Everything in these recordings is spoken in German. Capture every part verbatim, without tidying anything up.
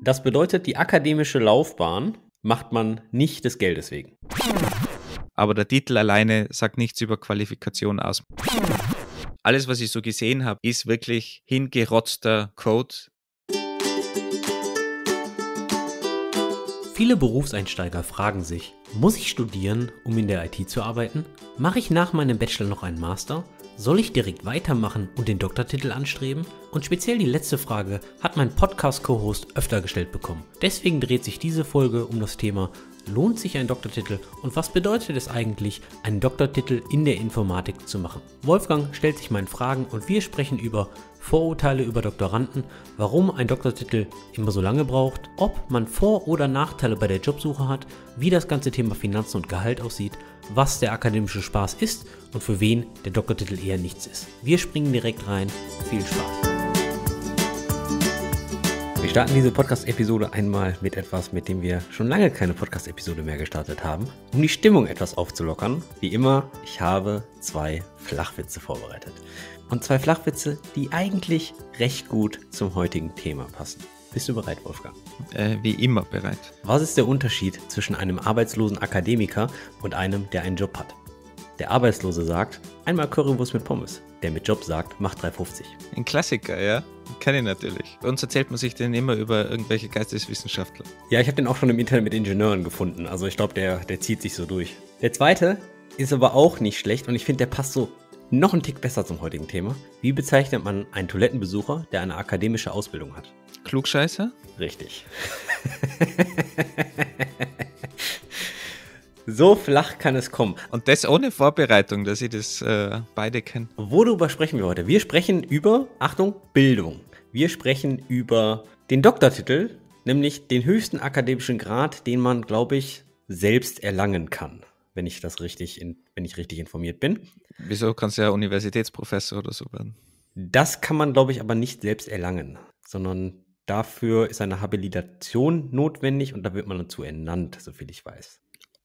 Das bedeutet, die akademische Laufbahn macht man nicht des Geldes wegen. Aber der Titel alleine sagt nichts über Qualifikation aus. Alles, was ich so gesehen habe, ist wirklich hingerotzter Code. Viele Berufseinsteiger fragen sich, muss ich studieren, um in der I T zu arbeiten? Mache ich nach meinem Bachelor noch einen Master? Soll ich direkt weitermachen und den Doktortitel anstreben? Und speziell die letzte Frage hat mein Podcast-Co-Host öfter gestellt bekommen. Deswegen dreht sich diese Folge um das Thema: Lohnt sich ein Doktortitel und was bedeutet es eigentlich, einen Doktortitel in der Informatik zu machen? Wolfgang stellt sich meinen Fragen und wir sprechen über Vorurteile über Doktoranden, warum ein Doktortitel immer so lange braucht, ob man Vor- oder Nachteile bei der Jobsuche hat, wie das ganze Thema Finanzen und Gehalt aussieht, was der akademische Spaß ist und für wen der Doktortitel eher nichts ist. Wir springen direkt rein. Viel Spaß! Wir starten diese Podcast-Episode einmal mit etwas, mit dem wir schon lange keine Podcast-Episode mehr gestartet haben. Um die Stimmung etwas aufzulockern, wie immer, ich habe zwei Flachwitze vorbereitet. Und zwei Flachwitze, die eigentlich recht gut zum heutigen Thema passen. Bist du bereit, Wolfgang? Äh, wie immer bereit. Was ist der Unterschied zwischen einem arbeitslosen Akademiker und einem, der einen Job hat? Der Arbeitslose sagt, einmal Currywurst mit Pommes. Der mit Job sagt, macht drei fünfzig. Ein Klassiker, ja? Kenne ich natürlich. Bei uns erzählt man sich den immer über irgendwelche Geisteswissenschaftler. Ja, ich habe den auch schon im Internet mit Ingenieuren gefunden. Also ich glaube, der, der zieht sich so durch. Der zweite ist aber auch nicht schlecht und ich finde, der passt so noch einen Tick besser zum heutigen Thema. Wie bezeichnet man einen Toilettenbesucher, der eine akademische Ausbildung hat? Klugscheißer? Richtig. So flach kann es kommen. Und das ohne Vorbereitung, dass ich das äh, beide kenne. Worüber sprechen wir heute? Wir sprechen über, Achtung, Bildung. Wir sprechen über den Doktortitel, nämlich den höchsten akademischen Grad, den man, glaube ich, selbst erlangen kann, wenn ich das richtig, in, wenn ich richtig informiert bin. Wieso kannst du ja Universitätsprofessor oder so werden? Das kann man, glaube ich, aber nicht selbst erlangen, sondern dafür ist eine Habilitation notwendig und da wird man dazu ernannt, soviel ich weiß.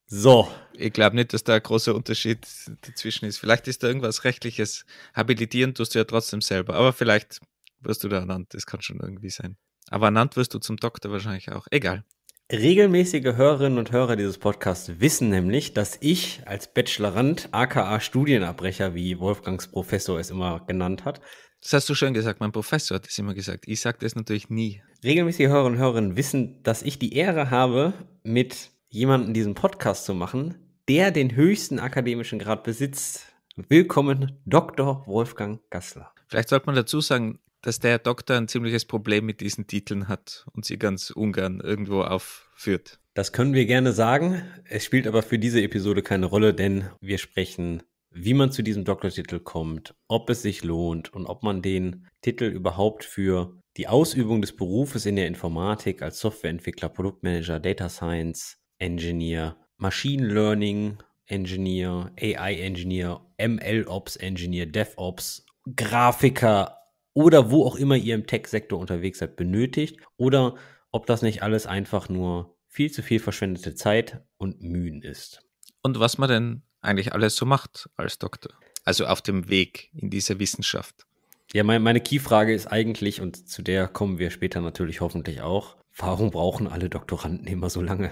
So. Ich glaube nicht, dass da ein großer Unterschied dazwischen ist. Vielleicht ist da irgendwas Rechtliches. Habilitieren tust du ja trotzdem selber. Aber vielleicht wirst du da ernannt. Das kann schon irgendwie sein. Aber ernannt wirst du zum Doktor wahrscheinlich auch. Egal. Regelmäßige Hörerinnen und Hörer dieses Podcasts wissen nämlich, dass ich als Bachelorand, aka Studienabbrecher, wie Wolfgangs Professor es immer genannt hat. Das hast du schön gesagt. Mein Professor hat es immer gesagt. Ich sage das natürlich nie. Regelmäßige Hörerinnen und Hörer wissen, dass ich die Ehre habe, mit jemanden diesen Podcast zu machen, der den höchsten akademischen Grad besitzt. Willkommen, Doktor Wolfgang Gassler. Vielleicht sollte man dazu sagen, dass der Doktor ein ziemliches Problem mit diesen Titeln hat und sie ganz ungern irgendwo aufführt. Das können wir gerne sagen. Es spielt aber für diese Episode keine Rolle, denn wir sprechen, wie man zu diesem Doktortitel kommt, ob es sich lohnt und ob man den Titel überhaupt für die Ausübung des Berufes in der Informatik als Softwareentwickler, Produktmanager, Data Science, Engineer, Machine Learning Engineer, A I Engineer, M L Ops Engineer, DevOps, Grafiker oder wo auch immer ihr im Tech-Sektor unterwegs seid, benötigt oder ob das nicht alles einfach nur viel zu viel verschwendete Zeit und Mühen ist. Und was man denn eigentlich alles so macht als Doktor, also auf dem Weg in dieser Wissenschaft. Ja, meine, meine Key-Frage ist eigentlich, und zu der kommen wir später natürlich hoffentlich auch, warum brauchen alle Doktoranden immer so lange?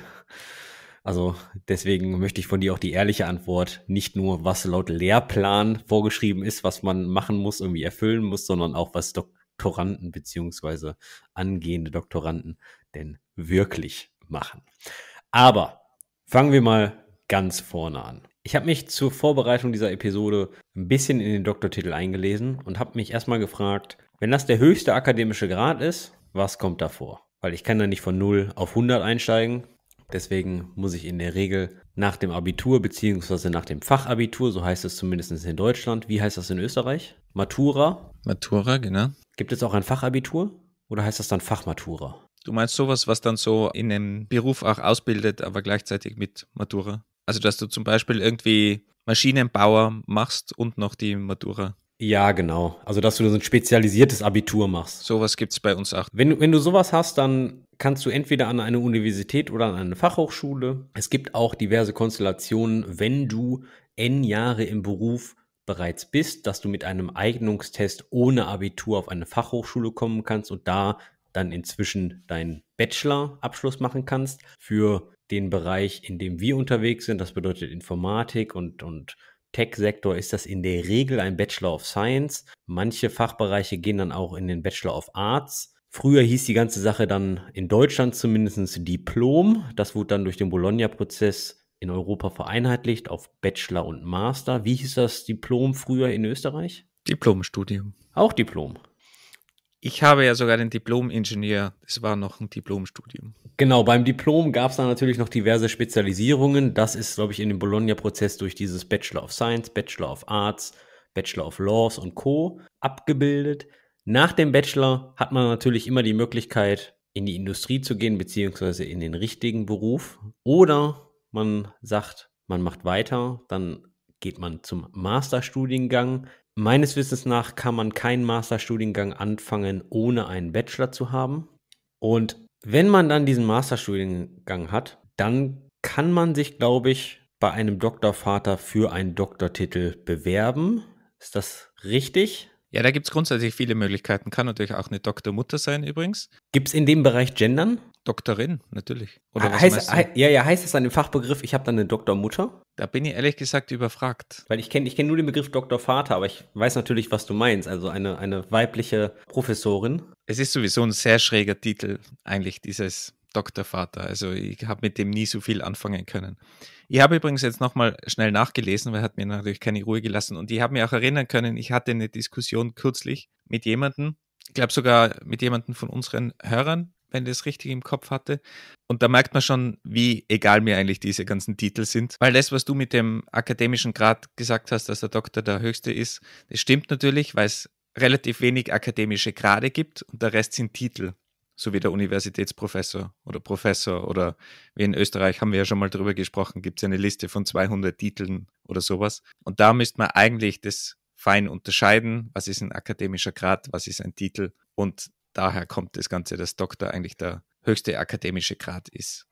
Also deswegen möchte ich von dir auch die ehrliche Antwort, nicht nur was laut Lehrplan vorgeschrieben ist, was man machen muss, irgendwie erfüllen muss, sondern auch was Doktoranden bzw. angehende Doktoranden denn wirklich machen. Aber fangen wir mal ganz vorne an. Ich habe mich zur Vorbereitung dieser Episode ein bisschen in den Doktortitel eingelesen und habe mich erstmal gefragt, wenn das der höchste akademische Grad ist, was kommt davor? Weil ich kann da nicht von null auf hundert einsteigen. Deswegen muss ich in der Regel nach dem Abitur beziehungsweise nach dem Fachabitur, so heißt es zumindest in Deutschland. Wie heißt das in Österreich? Matura. Matura, genau. Gibt es auch ein Fachabitur oder heißt das dann Fachmatura? Du meinst sowas, was dann so in einem Beruf auch ausbildet, aber gleichzeitig mit Matura? Also dass du zum Beispiel irgendwie Maschinenbauer machst und noch die Matura? Ja, genau. Also, dass du so ein spezialisiertes Abitur machst. Sowas gibt es bei uns auch. Wenn, wenn du sowas hast, dann kannst du entweder an eine Universität oder an eine Fachhochschule. Es gibt auch diverse Konstellationen, wenn du n Jahre im Beruf bereits bist, dass du mit einem Eignungstest ohne Abitur auf eine Fachhochschule kommen kannst und da dann inzwischen dein Bachelor-Abschluss machen kannst für den Bereich, in dem wir unterwegs sind. Das bedeutet Informatik und, und Tech-Sektor, ist das in der Regel ein Bachelor of Science. Manche Fachbereiche gehen dann auch in den Bachelor of Arts. Früher hieß die ganze Sache dann in Deutschland zumindest Diplom. Das wurde dann durch den Bologna-Prozess in Europa vereinheitlicht auf Bachelor und Master. Wie hieß das Diplom früher in Österreich? Diplomstudium. Auch Diplom. Ich habe ja sogar den Diplom-Ingenieur. Das war noch ein Diplomstudium. Genau, beim Diplom gab es dann natürlich noch diverse Spezialisierungen. Das ist, glaube ich, in dem Bologna-Prozess durch dieses Bachelor of Science, Bachelor of Arts, Bachelor of Laws und Co. abgebildet. Nach dem Bachelor hat man natürlich immer die Möglichkeit, in die Industrie zu gehen, beziehungsweise in den richtigen Beruf. Oder man sagt, man macht weiter, dann geht man zum Masterstudiengang. Meines Wissens nach kann man keinen Masterstudiengang anfangen, ohne einen Bachelor zu haben. Und wenn man dann diesen Masterstudiengang hat, dann kann man sich, glaube ich, bei einem Doktorvater für einen Doktortitel bewerben. Ist das richtig? Ja, da gibt es grundsätzlich viele Möglichkeiten. Kann natürlich auch eine Doktormutter sein übrigens. Gibt es in dem Bereich Gendern? Doktorin, natürlich. Oder was heißt, he ja, ja, heißt das dann im Fachbegriff, ich habe dann eine Doktormutter? Da bin ich ehrlich gesagt überfragt. Weil ich kenne ich kenn nur den Begriff Doktorvater, aber ich weiß natürlich, was du meinst. Also eine, eine weibliche Professorin. Es ist sowieso ein sehr schräger Titel eigentlich, dieses Doktorvater. Also ich habe mit dem nie so viel anfangen können. Ich habe übrigens jetzt nochmal schnell nachgelesen, weil er hat mir natürlich keine Ruhe gelassen. Und ich habe mir auch erinnern können, ich hatte eine Diskussion kürzlich mit jemandem, ich glaube sogar mit jemandem von unseren Hörern, wenn ich das richtig im Kopf hatte. Und da merkt man schon, wie egal mir eigentlich diese ganzen Titel sind. Weil das, was du mit dem akademischen Grad gesagt hast, dass der Doktor der höchste ist, das stimmt natürlich, weil es relativ wenig akademische Grade gibt und der Rest sind Titel. So wie der Universitätsprofessor oder Professor oder wie in Österreich, haben wir ja schon mal drüber gesprochen, gibt es eine Liste von zweihundert Titeln oder sowas. Und da müsste man eigentlich das fein unterscheiden, was ist ein akademischer Grad, was ist ein Titel. Und daher kommt das Ganze, dass Doktor eigentlich der höchste akademische Grad ist.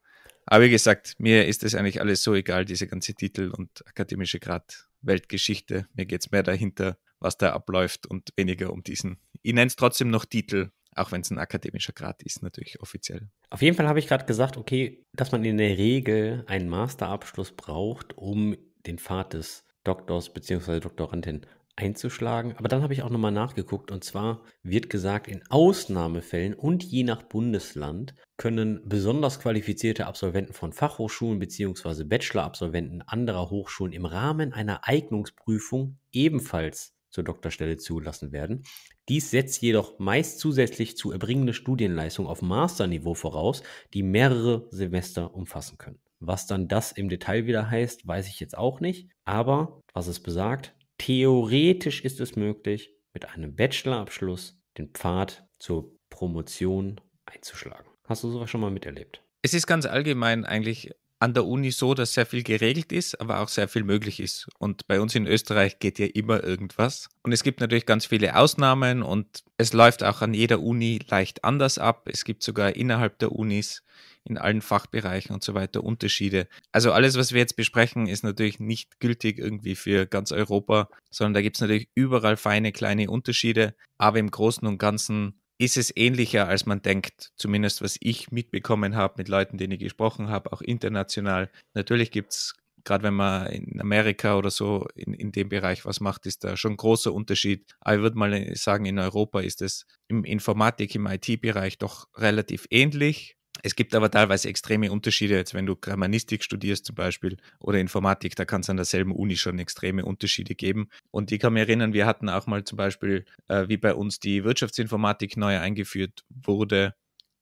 Aber wie gesagt, mir ist das eigentlich alles so egal, diese ganze Titel und akademische Grad, Weltgeschichte. Mir geht es mehr dahinter, was da abläuft und weniger um diesen. Ich nenne es trotzdem noch Titel, auch wenn es ein akademischer Grad ist, natürlich offiziell. Auf jeden Fall habe ich gerade gesagt, okay, dass man in der Regel einen Masterabschluss braucht, um den Pfad des Doktors bzw. Doktorandin einzuschlagen. Aber dann habe ich auch nochmal nachgeguckt und zwar wird gesagt, in Ausnahmefällen und je nach Bundesland können besonders qualifizierte Absolventen von Fachhochschulen bzw. Bachelor-Absolventen anderer Hochschulen im Rahmen einer Eignungsprüfung ebenfalls zur Doktorstelle zugelassen werden. Dies setzt jedoch meist zusätzlich zu erbringende Studienleistung auf Masterniveau voraus, die mehrere Semester umfassen können. Was dann das im Detail wieder heißt, weiß ich jetzt auch nicht. Aber was es besagt, theoretisch ist es möglich, mit einem Bachelorabschluss den Pfad zur Promotion einzuschlagen. Hast du sowas schon mal miterlebt? Es ist ganz allgemein eigentlich an der Uni so, dass sehr viel geregelt ist, aber auch sehr viel möglich ist. Und bei uns in Österreich geht ja immer irgendwas. Und es gibt natürlich ganz viele Ausnahmen und es läuft auch an jeder Uni leicht anders ab. Es gibt sogar innerhalb der Unis in allen Fachbereichen und so weiter Unterschiede. Also alles, was wir jetzt besprechen, ist natürlich nicht gültig irgendwie für ganz Europa, sondern da gibt es natürlich überall feine kleine Unterschiede. Aber im Großen und Ganzen ist es ähnlicher, als man denkt, zumindest was ich mitbekommen habe mit Leuten, denen ich gesprochen habe, auch international. Natürlich gibt es, gerade wenn man in Amerika oder so in, in dem Bereich was macht, ist da schon ein großer Unterschied. Aber ich würde mal sagen, in Europa ist es im Informatik, im I T-Bereich doch relativ ähnlich. Es gibt aber teilweise extreme Unterschiede, jetzt wenn du Germanistik studierst zum Beispiel oder Informatik, da kann es an derselben Uni schon extreme Unterschiede geben. Und ich kann mich erinnern, wir hatten auch mal zum Beispiel, äh, wie bei uns die Wirtschaftsinformatik neu eingeführt wurde.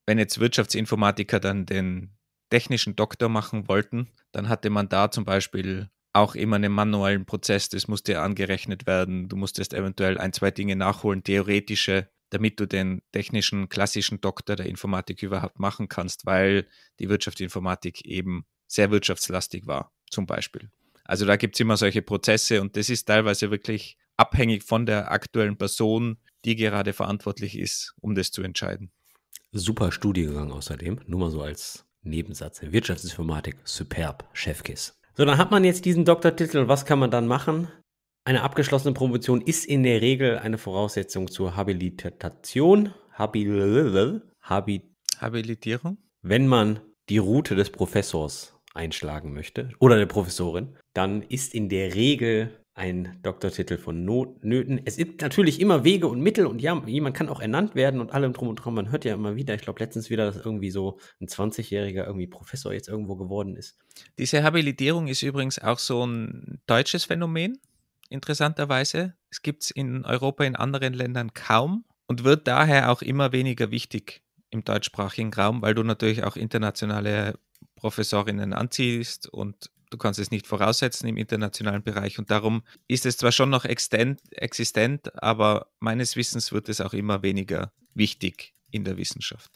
Wenn jetzt Wirtschaftsinformatiker dann den technischen Doktor machen wollten, dann hatte man da zum Beispiel auch immer einen manuellen Prozess, das musste ja angerechnet werden. Du musstest eventuell ein, zwei Dinge nachholen, theoretische, damit du den technischen, klassischen Doktor der Informatik überhaupt machen kannst, weil die Wirtschaftsinformatik eben sehr wirtschaftslastig war, zum Beispiel. Also da gibt es immer solche Prozesse und das ist teilweise wirklich abhängig von der aktuellen Person, die gerade verantwortlich ist, um das zu entscheiden. Super Studiengang außerdem, nur mal so als Nebensatz. Wirtschaftsinformatik, superb, Chefkiss. So, dann hat man jetzt diesen Doktortitel und was kann man dann machen? Eine abgeschlossene Promotion ist in der Regel eine Voraussetzung zur Habilitation. Habil Habil Habilitierung? wenn man die Route des Professors einschlagen möchte oder der Professorin, dann ist in der Regel ein Doktortitel von Notnöten. Es gibt natürlich immer Wege und Mittel und ja, jemand kann auch ernannt werden und allem drum und dran. Man hört ja immer wieder, ich glaube letztens wieder, dass irgendwie so ein zwanzigjähriger irgendwie Professor jetzt irgendwo geworden ist. Diese Habilitierung ist übrigens auch so ein deutsches Phänomen, interessanterweise. Es gibt es in Europa, in anderen Ländern kaum und wird daher auch immer weniger wichtig im deutschsprachigen Raum, weil du natürlich auch internationale Professorinnen anziehst und du kannst es nicht voraussetzen im internationalen Bereich und darum ist es zwar schon noch existent, aber meines Wissens wird es auch immer weniger wichtig in der Wissenschaft.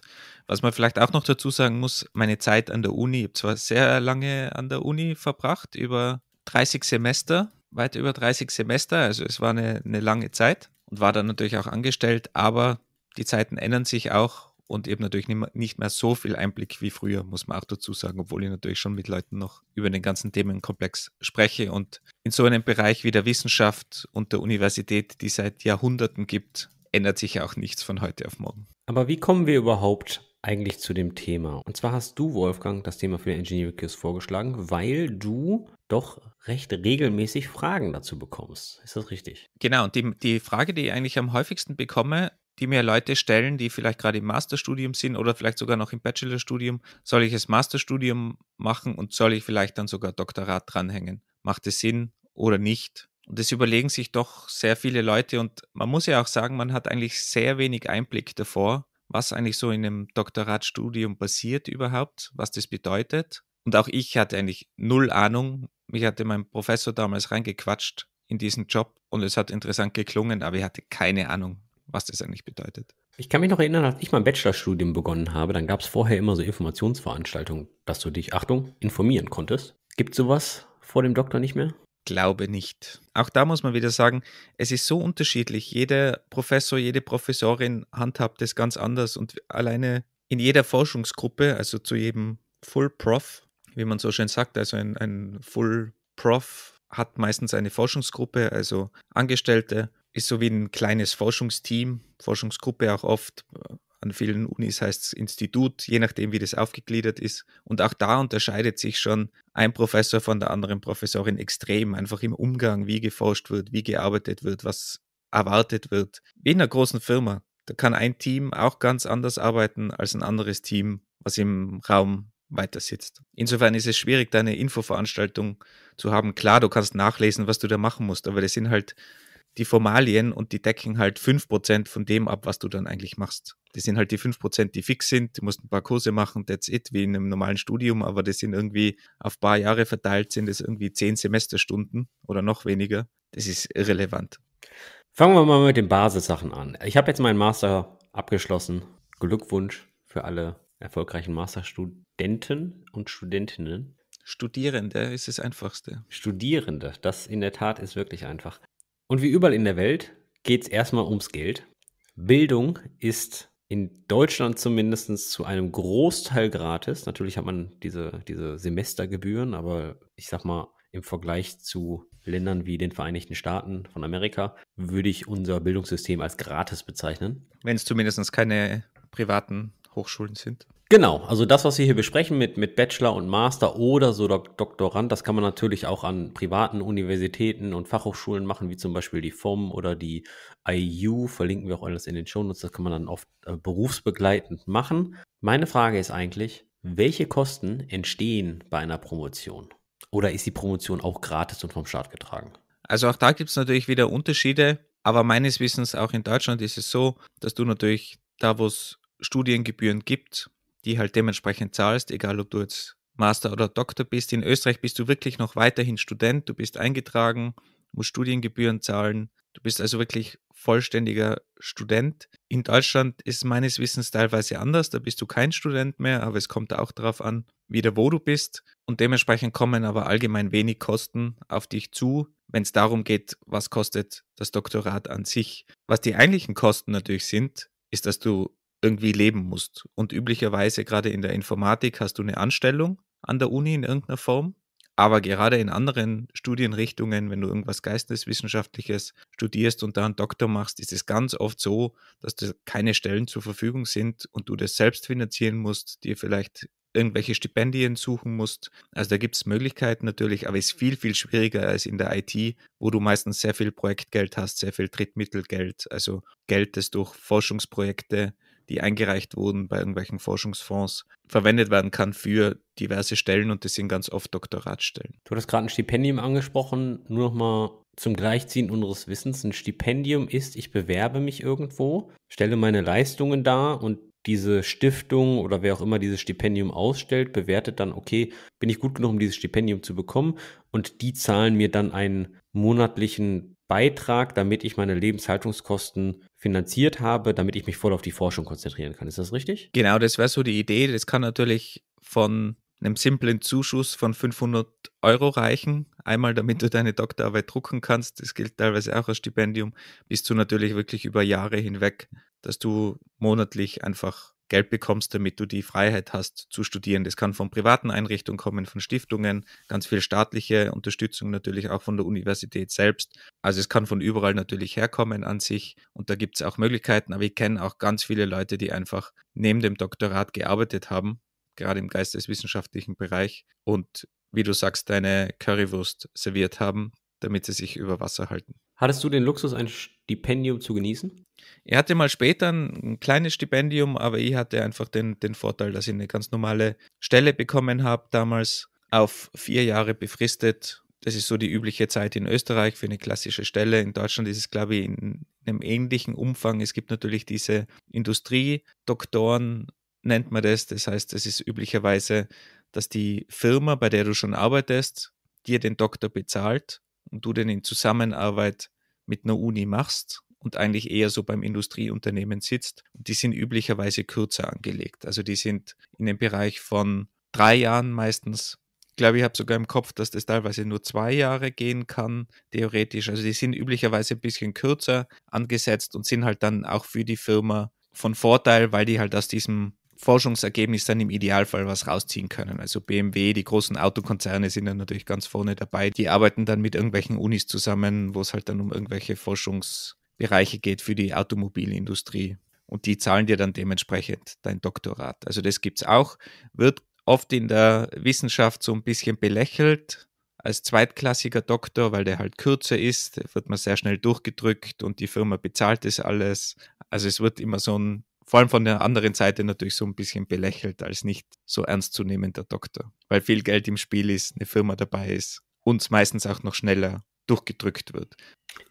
Was man vielleicht auch noch dazu sagen muss, meine Zeit an der Uni, ich habe zwar sehr lange an der Uni verbracht, über dreißig Semester, weit über dreißig Semester, also es war eine, eine lange Zeit und war dann natürlich auch angestellt, aber die Zeiten ändern sich auch. Und eben natürlich nicht mehr so viel Einblick wie früher, muss man auch dazu sagen, obwohl ich natürlich schon mit Leuten noch über den ganzen Themenkomplex spreche. Und in so einem Bereich wie der Wissenschaft und der Universität, die es seit Jahrhunderten gibt, ändert sich auch nichts von heute auf morgen. Aber wie kommen wir überhaupt eigentlich zu dem Thema? Und zwar hast du, Wolfgang, das Thema für den Engineering Kiosk vorgeschlagen, weil du doch recht regelmäßig Fragen dazu bekommst. Ist das richtig? Genau, und die, die Frage, die ich eigentlich am häufigsten bekomme, die mir Leute stellen, die vielleicht gerade im Masterstudium sind oder vielleicht sogar noch im Bachelorstudium, soll ich das Masterstudium machen und soll ich vielleicht dann sogar Doktorat dranhängen? Macht es Sinn oder nicht? Und das überlegen sich doch sehr viele Leute und man muss ja auch sagen, man hat eigentlich sehr wenig Einblick davor, was eigentlich so in einem Doktoratstudium passiert überhaupt, was das bedeutet. Und auch ich hatte eigentlich null Ahnung. Mich hatte mein Professor damals reingequatscht in diesen Job und es hat interessant geklungen, aber ich hatte keine Ahnung, was das eigentlich bedeutet. Ich kann mich noch erinnern, als ich mein Bachelorstudium begonnen habe, dann gab es vorher immer so Informationsveranstaltungen, dass du dich, Achtung, informieren konntest. Gibt es sowas vor dem Doktor nicht mehr? Glaube nicht. Auch da muss man wieder sagen, es ist so unterschiedlich. Jeder Professor, jede Professorin handhabt es ganz anders und alleine in jeder Forschungsgruppe, also zu jedem Full-Prof, wie man so schön sagt, also ein, ein Full-Prof hat meistens eine Forschungsgruppe, also Angestellte, ist so wie ein kleines Forschungsteam, Forschungsgruppe auch oft, an vielen Unis heißt es Institut, je nachdem wie das aufgegliedert ist. Und auch da unterscheidet sich schon ein Professor von der anderen Professorin extrem, einfach im Umgang, wie geforscht wird, wie gearbeitet wird, was erwartet wird. Wie in einer großen Firma, da kann ein Team auch ganz anders arbeiten als ein anderes Team, was im Raum weiter sitzt. Insofern ist es schwierig, da eine Infoveranstaltung zu haben. Klar, du kannst nachlesen, was du da machen musst, aber das sind halt die Formalien und die decken halt fünf Prozent von dem ab, was du dann eigentlich machst. Das sind halt die fünf Prozent, die fix sind, du musst ein paar Kurse machen, that's it, wie in einem normalen Studium, aber das sind irgendwie auf ein paar Jahre verteilt, sind das irgendwie zehn Semesterstunden oder noch weniger. Das ist irrelevant. Fangen wir mal mit den Basissachen an. Ich habe jetzt meinen Master abgeschlossen. Glückwunsch für alle erfolgreichen Masterstudenten und Studentinnen. Studierende ist das Einfachste. Studierende, das in der Tat ist wirklich einfach. Und wie überall in der Welt geht es erstmal ums Geld. Bildung ist in Deutschland zumindest zu einem Großteil gratis. Natürlich hat man diese, diese Semestergebühren, aber ich sag mal, im Vergleich zu Ländern wie den Vereinigten Staaten von Amerika würde ich unser Bildungssystem als gratis bezeichnen. Wenn es zumindest keine privaten Hochschulen sind. Genau, also das, was wir hier besprechen mit, mit Bachelor und Master oder so Dok- Doktorand, das kann man natürlich auch an privaten Universitäten und Fachhochschulen machen, wie zum Beispiel die F O M oder die I U, verlinken wir auch alles in den Shownotes, das kann man dann oft äh, berufsbegleitend machen. Meine Frage ist eigentlich, welche Kosten entstehen bei einer Promotion? Oder ist die Promotion auch gratis und vom Staat getragen? Also auch da gibt es natürlich wieder Unterschiede, aber meines Wissens auch in Deutschland ist es so, dass du natürlich da, wo es Studiengebühren gibt, die halt dementsprechend zahlst, egal ob du jetzt Master oder Doktor bist. In Österreich bist du wirklich noch weiterhin Student, du bist eingetragen, musst Studiengebühren zahlen, du bist also wirklich vollständiger Student. In Deutschland ist meines Wissens teilweise anders, da bist du kein Student mehr, aber es kommt auch darauf an, wieder wo du bist und dementsprechend kommen aber allgemein wenig Kosten auf dich zu, wenn es darum geht, was kostet das Doktorat an sich. Was die eigentlichen Kosten natürlich sind, ist, dass du irgendwie leben musst. Und üblicherweise, gerade in der Informatik, hast du eine Anstellung an der Uni in irgendeiner Form, Aber gerade in anderen Studienrichtungen, wenn du irgendwas Geisteswissenschaftliches studierst und da einen Doktor machst, ist es ganz oft so, dass da keine Stellen zur Verfügung sind und du das selbst finanzieren musst, dir vielleicht irgendwelche Stipendien suchen musst. Also da gibt es Möglichkeiten natürlich, aber es ist viel, viel schwieriger als in der I T, wo du meistens sehr viel Projektgeld hast, sehr viel Drittmittelgeld, also Geld, das durch Forschungsprojekte, die eingereicht wurden bei irgendwelchen Forschungsfonds, verwendet werden kann für diverse Stellen, und das sind ganz oft Doktoratstellen. Du hattest gerade ein Stipendium angesprochen, nur nochmal zum Gleichziehen unseres Wissens. Ein Stipendium ist, ich bewerbe mich irgendwo, stelle meine Leistungen dar und diese Stiftung oder wer auch immer dieses Stipendium ausstellt, bewertet dann, okay, bin ich gut genug, um dieses Stipendium zu bekommen, und die zahlen mir dann einen monatlichen Beitrag, damit ich meine Lebenshaltungskosten finanziert habe, damit ich mich voll auf die Forschung konzentrieren kann. Ist das richtig? Genau, das wäre so die Idee. Das kann natürlich von einem simplen Zuschuss von fünfhundert Euro reichen. Einmal, damit du deine Doktorarbeit drucken kannst. Das gilt teilweise auch als Stipendium. Bis zu natürlich wirklich über Jahre hinweg, dass du monatlich einfach Geld bekommst, damit du die Freiheit hast zu studieren. Das kann von privaten Einrichtungen kommen, von Stiftungen, ganz viel staatliche Unterstützung natürlich auch von der Universität selbst. Also es kann von überall natürlich herkommen an sich, und da gibt es auch Möglichkeiten, aber ich kenne auch ganz viele Leute, die einfach neben dem Doktorat gearbeitet haben, gerade im geisteswissenschaftlichen Bereich, und wie du sagst, deine Currywurst serviert haben, damit sie sich über Wasser halten. Hattest du den Luxus, ein Stipendium zu genießen? Ich hatte mal später ein kleines Stipendium, aber ich hatte einfach den, den Vorteil, dass ich eine ganz normale Stelle bekommen habe, damals auf vier Jahre befristet. Das ist so die übliche Zeit in Österreich für eine klassische Stelle. In Deutschland ist es, glaube ich, in einem ähnlichen Umfang. Es gibt natürlich diese Industriedoktoren, nennt man das. Das heißt, es ist üblicherweise, dass die Firma, bei der du schon arbeitest, dir den Doktor bezahlt und du den in Zusammenarbeit mit einer Uni machst und eigentlich eher so beim Industrieunternehmen sitzt. Und die sind üblicherweise kürzer angelegt. Also die sind in dem Bereich von drei Jahren meistens. Ich glaube, ich habe sogar im Kopf, dass das teilweise nur zwei Jahre gehen kann, theoretisch. Also die sind üblicherweise ein bisschen kürzer angesetzt und sind halt dann auch für die Firma von Vorteil, weil die halt aus diesem Forschungsergebnis dann im Idealfall was rausziehen können. Also B M W, die großen Autokonzerne sind dann natürlich ganz vorne dabei. Die arbeiten dann mit irgendwelchen Unis zusammen, wo es halt dann um irgendwelche Forschungsbereiche geht für die Automobilindustrie. Und die zahlen dir dann dementsprechend dein Doktorat. Also das gibt es auch. Wird oft in der Wissenschaft so ein bisschen belächelt als zweitklassiger Doktor, weil der halt kürzer ist. Da wird man sehr schnell durchgedrückt und die Firma bezahlt das alles. Also es wird immer so ein Vor allem von der anderen Seite natürlich so ein bisschen belächelt als nicht so ernstzunehmender Doktor, weil viel Geld im Spiel ist, eine Firma dabei ist und meistens auch noch schneller durchgedrückt wird.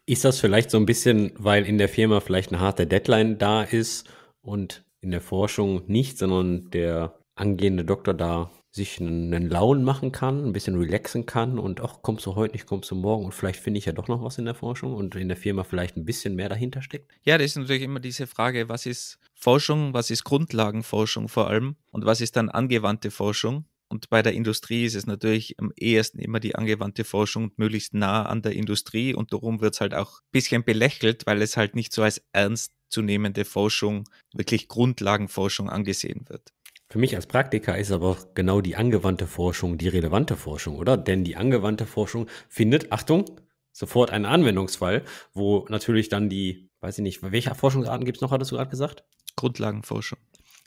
Ist das vielleicht so ein bisschen, weil in der Firma vielleicht eine harte Deadline da ist und in der Forschung nicht, sondern der angehende Doktor da sich einen Laun machen kann, ein bisschen relaxen kann und ach, kommst du heute nicht, kommst du morgen und vielleicht finde ich ja doch noch was in der Forschung und in der Firma vielleicht ein bisschen mehr dahinter steckt? Ja, das ist natürlich immer diese Frage, was ist Forschung, was ist Grundlagenforschung vor allem und was ist dann angewandte Forschung? Und bei der Industrie ist es natürlich am ehesten immer die angewandte Forschung und möglichst nah an der Industrie, und darum wird es halt auch ein bisschen belächelt, weil es halt nicht so als ernstzunehmende Forschung, wirklich Grundlagenforschung angesehen wird. Für mich als Praktiker ist aber genau die angewandte Forschung die relevante Forschung, oder? Denn die angewandte Forschung findet, Achtung, sofort einen Anwendungsfall, wo natürlich dann die, weiß ich nicht, welche Forschungsarten gibt es noch, hattest du gerade gesagt? Grundlagenforschung.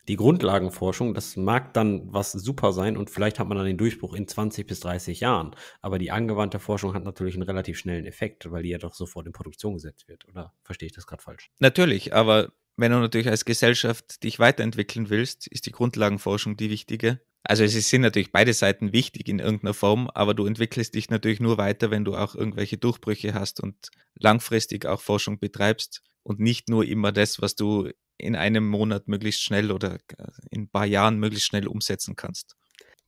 Die Grundlagenforschung, das mag dann was super sein und vielleicht hat man dann den Durchbruch in zwanzig bis dreißig Jahren. Aber die angewandte Forschung hat natürlich einen relativ schnellen Effekt, weil die ja doch sofort in Produktion gesetzt wird, oder? Verstehe ich das gerade falsch? Natürlich, aber wenn du natürlich als Gesellschaft dich weiterentwickeln willst, ist die Grundlagenforschung die wichtige. Also es sind natürlich beide Seiten wichtig in irgendeiner Form, aber du entwickelst dich natürlich nur weiter, wenn du auch irgendwelche Durchbrüche hast und langfristig auch Forschung betreibst und nicht nur immer das, was du in einem Monat möglichst schnell oder in ein paar Jahren möglichst schnell umsetzen kannst.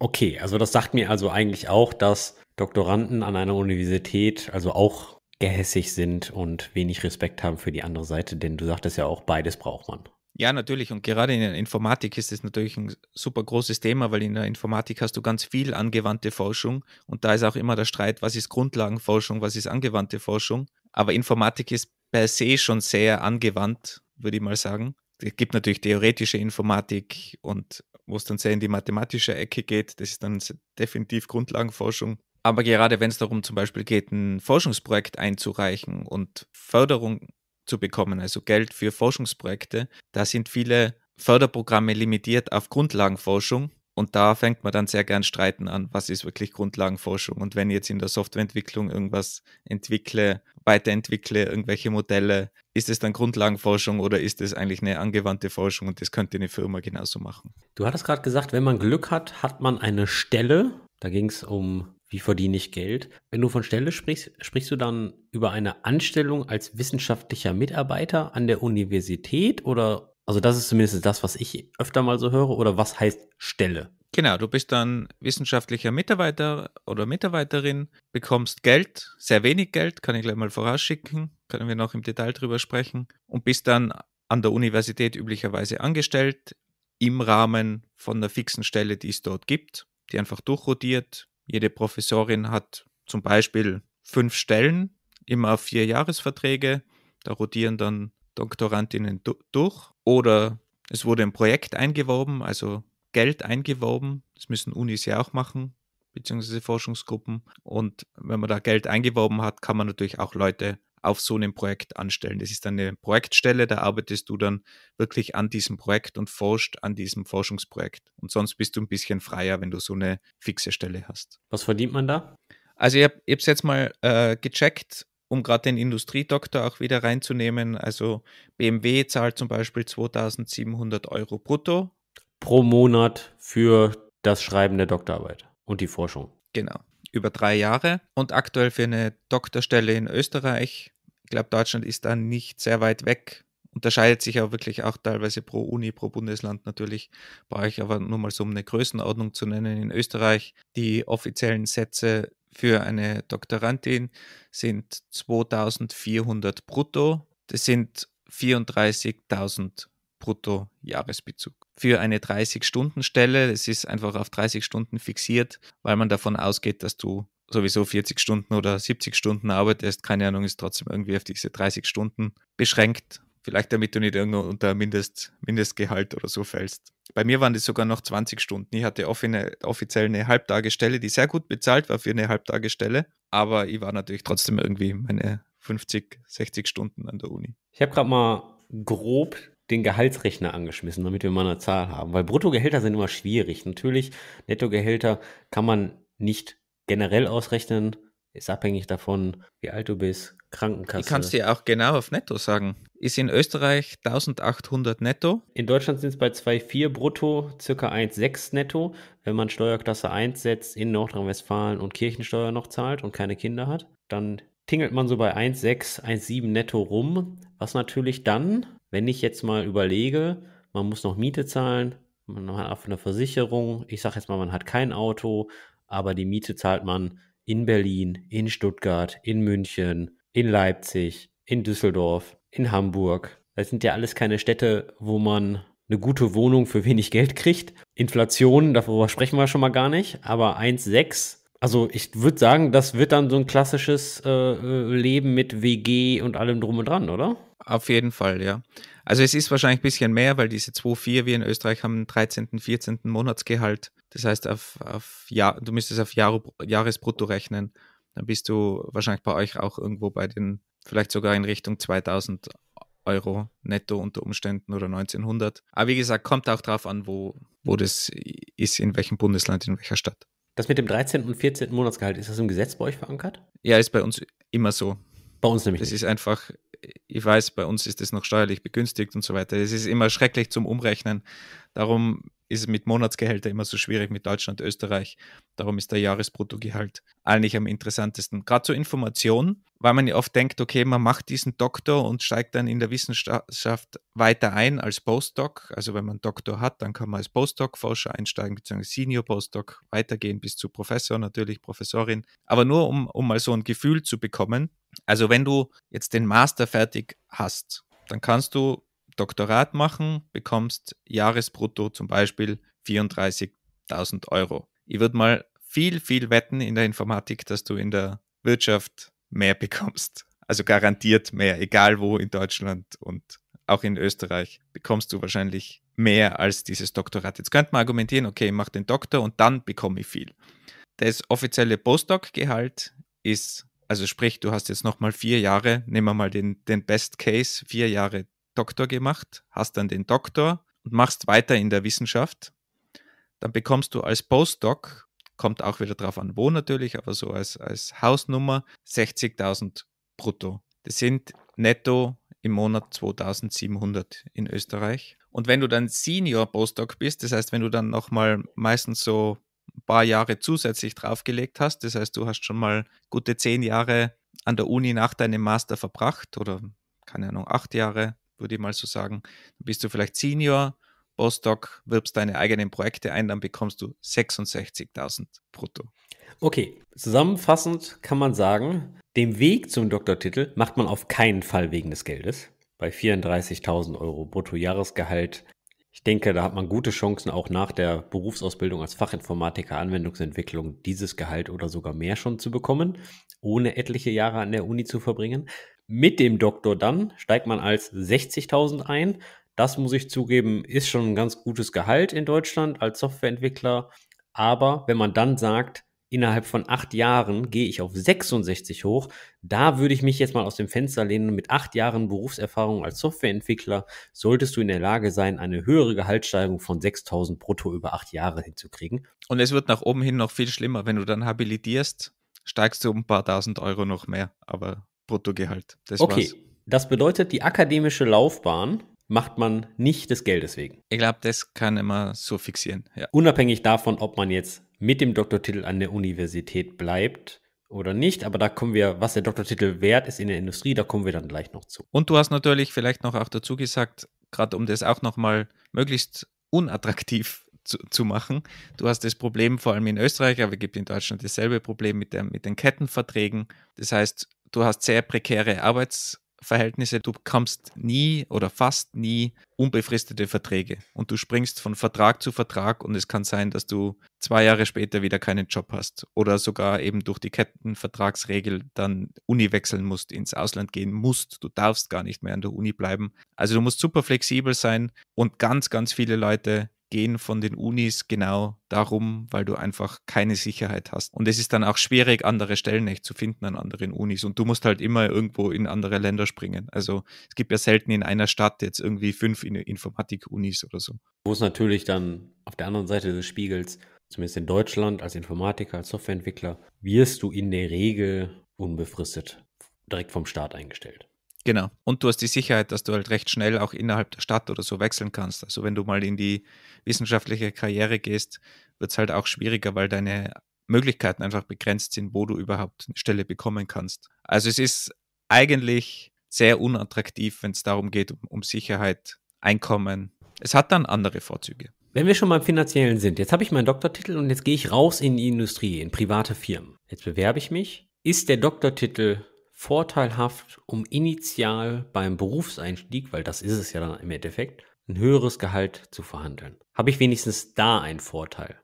Okay, also das sagt mir also eigentlich auch, dass Doktoranden an einer Universität also auch gehässig sind und wenig Respekt haben für die andere Seite, denn du sagtest ja auch, beides braucht man. Ja, natürlich, und gerade in der Informatik ist es natürlich ein super großes Thema, weil in der Informatik hast du ganz viel angewandte Forschung und da ist auch immer der Streit, was ist Grundlagenforschung, was ist angewandte Forschung, aber Informatik ist per se schon sehr angewandt, würde ich mal sagen. Es gibt natürlich theoretische Informatik und wo es dann sehr in die mathematische Ecke geht, das ist dann definitiv Grundlagenforschung. Aber gerade wenn es darum zum Beispiel geht, ein Forschungsprojekt einzureichen und Förderung zu bekommen, also Geld für Forschungsprojekte, da sind viele Förderprogramme limitiert auf Grundlagenforschung. Und da fängt man dann sehr gern Streiten an, was ist wirklich Grundlagenforschung. Und wenn ich jetzt in der Softwareentwicklung irgendwas entwickle, weiterentwickle, irgendwelche Modelle, ist es dann Grundlagenforschung oder ist es eigentlich eine angewandte Forschung? Und das könnte eine Firma genauso machen. Du hattest gerade gesagt, wenn man Glück hat, hat man eine Stelle. Da ging es um, wie verdiene ich Geld. Wenn du von Stelle sprichst, sprichst du dann über eine Anstellung als wissenschaftlicher Mitarbeiter an der Universität oder... Also das ist zumindest das, was ich öfter mal so höre, oder was heißt Stelle? Genau, du bist dann wissenschaftlicher Mitarbeiter oder Mitarbeiterin, bekommst Geld, sehr wenig Geld, kann ich gleich mal vorausschicken, können wir noch im Detail drüber sprechen, und bist dann an der Universität üblicherweise angestellt im Rahmen von einer fixen Stelle, die es dort gibt, die einfach durchrotiert. Jede Professorin hat zum Beispiel fünf Stellen, immer auf vier Jahresverträge, da rotieren dann Doktorandinnen du- durch. Oder es wurde ein Projekt eingeworben, also Geld eingeworben. Das müssen Unis ja auch machen, beziehungsweise Forschungsgruppen. Und wenn man da Geld eingeworben hat, kann man natürlich auch Leute auf so einem Projekt anstellen. Das ist dann eine Projektstelle, da arbeitest du dann wirklich an diesem Projekt und forscht an diesem Forschungsprojekt. Und sonst bist du ein bisschen freier, wenn du so eine fixe Stelle hast. Was verdient man da? Also ich habe es jetzt mal äh, gecheckt, um gerade den Industriedoktor auch wieder reinzunehmen. Also B M W zahlt zum Beispiel zweitausendsiebenhundert Euro brutto. Pro Monat für das Schreiben der Doktorarbeit und die Forschung. Genau, über drei Jahre. Und aktuell für eine Doktorstelle in Österreich, ich glaube, Deutschland ist da nicht sehr weit weg, unterscheidet sich auch wirklich auch teilweise pro Uni, pro Bundesland natürlich, brauche ich aber nur mal so, um eine Größenordnung zu nennen. In Österreich die offiziellen Sätze für eine Doktorandin sind zweitausendvierhundert brutto. Das sind vierunddreißigtausend brutto Jahresbezug. Für eine dreißig-Stunden-Stelle, das ist einfach auf dreißig Stunden fixiert, weil man davon ausgeht, dass du sowieso vierzig Stunden oder siebzig Stunden arbeitest. Keine Ahnung, ist trotzdem irgendwie auf diese dreißig Stunden beschränkt. Vielleicht damit du nicht irgendwo unter Mindest, Mindestgehalt oder so fällst. Bei mir waren das sogar noch zwanzig Stunden. Ich hatte offene, offiziell eine Halbtagesstelle, die sehr gut bezahlt war für eine Halbtagesstelle. Aber ich war natürlich trotzdem irgendwie meine fünfzig, sechzig Stunden an der Uni. Ich habe gerade mal grob den Gehaltsrechner angeschmissen, damit wir mal eine Zahl haben. Weil Bruttogehälter sind immer schwierig. Natürlich, Nettogehälter kann man nicht generell ausrechnen. Ist abhängig davon, wie alt du bist, Krankenkasse. Ich kann es dir auch genau auf netto sagen. Ist in Österreich eintausendachthundert netto. In Deutschland sind es bei zwei Komma vier brutto, circa eins Komma sechs netto. Wenn man Steuerklasse eins setzt, in Nordrhein-Westfalen und Kirchensteuer noch zahlt und keine Kinder hat, dann tingelt man so bei eins Komma sechs, eins Komma sieben netto rum. Was natürlich dann, wenn ich jetzt mal überlege, man muss noch Miete zahlen, man hat auch eine Versicherung. Ich sage jetzt mal, man hat kein Auto, aber die Miete zahlt man in Berlin, in Stuttgart, in München, in Leipzig, in Düsseldorf, in Hamburg. Das sind ja alles keine Städte, wo man eine gute Wohnung für wenig Geld kriegt. Inflation, darüber sprechen wir schon mal gar nicht, aber eins Komma sechs. Also ich würde sagen, das wird dann so ein klassisches äh, Leben mit W G und allem drum und dran, oder? Auf jeden Fall, ja. Also es ist wahrscheinlich ein bisschen mehr, weil diese zwei Komma vier, wir in Österreich haben einen dreizehnten, vierzehnten Monatsgehalt. Das heißt, auf, auf Jahr, du müsstest auf Jahr, Jahresbrutto rechnen. Dann bist du wahrscheinlich bei euch auch irgendwo bei den, vielleicht sogar in Richtung zweitausend Euro netto unter Umständen oder neunzehnhundert. Aber wie gesagt, kommt auch drauf an, wo, wo das ist, in welchem Bundesland, in welcher Stadt. Das mit dem dreizehnten und vierzehnten Monatsgehalt, ist das im Gesetz bei euch verankert? Ja, ist bei uns immer so. Bei uns nämlich. Das nicht. Ist einfach, ich weiß, bei uns ist das noch steuerlich begünstigt und so weiter. Es ist immer schrecklich zum Umrechnen. Darum ist es mit Monatsgehältern immer so schwierig mit Deutschland, Österreich. Darum ist der Jahresbruttogehalt eigentlich am interessantesten. Gerade zur Information, weil man ja oft denkt, okay, man macht diesen Doktor und steigt dann in der Wissenschaft weiter ein als Postdoc. Also wenn man einen Doktor hat, dann kann man als Postdoc-Forscher einsteigen, beziehungsweise Senior Postdoc, weitergehen bis zu Professor, natürlich Professorin. Aber nur, um, um mal so ein Gefühl zu bekommen. Also wenn du jetzt den Master fertig hast, dann kannst du Doktorat machen, bekommst Jahresbrutto zum Beispiel vierunddreißigtausend Euro. Ich würde mal viel, viel wetten in der Informatik, dass du in der Wirtschaft mehr bekommst. Also garantiert mehr, egal wo in Deutschland und auch in Österreich bekommst du wahrscheinlich mehr als dieses Doktorat. Jetzt könnte man argumentieren, okay, ich mache den Doktor und dann bekomme ich viel. das offizielle Postdoc-Gehalt ist, also sprich, du hast jetzt nochmal vier Jahre, nehmen wir mal den, den Best Case, vier Jahre Doktor gemacht, hast dann den Doktor und machst weiter in der Wissenschaft, dann bekommst du als Postdoc, kommt auch wieder drauf an, wo natürlich, aber so als, als Hausnummer, sechzigtausend brutto. Das sind netto im Monat zweitausendsiebenhundert in Österreich. Und wenn du dann Senior Postdoc bist, das heißt, wenn du dann nochmal meistens so ein paar Jahre zusätzlich draufgelegt hast, das heißt, du hast schon mal gute zehn Jahre an der Uni nach deinem Master verbracht oder, keine Ahnung, acht Jahre, würde ich mal so sagen, dann bist du vielleicht Senior Postdoc, wirbst deine eigenen Projekte ein, dann bekommst du sechsundsechzigtausend brutto. Okay, zusammenfassend kann man sagen, den Weg zum Doktortitel macht man auf keinen Fall wegen des Geldes. Bei vierunddreißigtausend Euro Bruttojahresgehalt. Ich denke, da hat man gute Chancen, auch nach der Berufsausbildung als Fachinformatiker Anwendungsentwicklung dieses Gehalt oder sogar mehr schon zu bekommen, ohne etliche Jahre an der Uni zu verbringen. Mit dem Doktor dann steigt man als sechzigtausend ein. Das muss ich zugeben, ist schon ein ganz gutes Gehalt in Deutschland als Softwareentwickler. Aber wenn man dann sagt, innerhalb von acht Jahren gehe ich auf sechsundsechzig hoch, da würde ich mich jetzt mal aus dem Fenster lehnen. Mit acht Jahren Berufserfahrung als Softwareentwickler solltest du in der Lage sein, eine höhere Gehaltssteigerung von sechstausend brutto über acht Jahre hinzukriegen. Und es wird nach oben hin noch viel schlimmer. Wenn du dann habilitierst, steigst du um ein paar tausend Euro noch mehr. Aber Bruttogehalt, das war's. Okay, das bedeutet, die akademische Laufbahn macht man nicht des Geldes wegen. Ich glaube, das kann immer so fixieren. Ja. Unabhängig davon, ob man jetzt mit dem Doktortitel an der Universität bleibt oder nicht, aber da kommen wir, was der Doktortitel wert ist in der Industrie, da kommen wir dann gleich noch zu. Und du hast natürlich vielleicht noch auch dazu gesagt, gerade um das auch nochmal möglichst unattraktiv zu, zu machen, du hast das Problem vor allem in Österreich, aber es gibt in Deutschland dasselbe Problem mit, der, mit den Kettenverträgen. Das heißt, du hast sehr prekäre Arbeits Verhältnisse, du bekommst nie oder fast nie unbefristete Verträge und du springst von Vertrag zu Vertrag und es kann sein, dass du zwei Jahre später wieder keinen Job hast oder sogar eben durch die Kettenvertragsregel dann Uni wechseln musst, ins Ausland gehen musst, du darfst gar nicht mehr an der Uni bleiben. Also du musst super flexibel sein und ganz, ganz viele Leute gehen von den Unis genau darum, weil du einfach keine Sicherheit hast. Und es ist dann auch schwierig, andere Stellen echt zu finden an anderen Unis. Und du musst halt immer irgendwo in andere Länder springen. Also es gibt ja selten in einer Stadt jetzt irgendwie fünf Informatik-Unis oder so. Wo es natürlich dann auf der anderen Seite des Spiegels, zumindest in Deutschland, als Informatiker, als Softwareentwickler, wirst du in der Regel unbefristet direkt vom Staat eingestellt. Genau. Und du hast die Sicherheit, dass du halt recht schnell auch innerhalb der Stadt oder so wechseln kannst. Also wenn du mal in die wissenschaftliche Karriere gehst, wird es halt auch schwieriger, weil deine Möglichkeiten einfach begrenzt sind, wo du überhaupt eine Stelle bekommen kannst. Also es ist eigentlich sehr unattraktiv, wenn es darum geht, um, um Sicherheit, Einkommen. Es hat dann andere Vorzüge. Wenn wir schon beim Finanziellen sind, jetzt habe ich meinen Doktortitel und jetzt gehe ich raus in die Industrie, in private Firmen. Jetzt bewerbe ich mich. Ist der Doktortitel vorteilhaft, um initial beim Berufseinstieg, weil das ist es ja dann im Endeffekt, ein höheres Gehalt zu verhandeln? Habe ich wenigstens da einen Vorteil?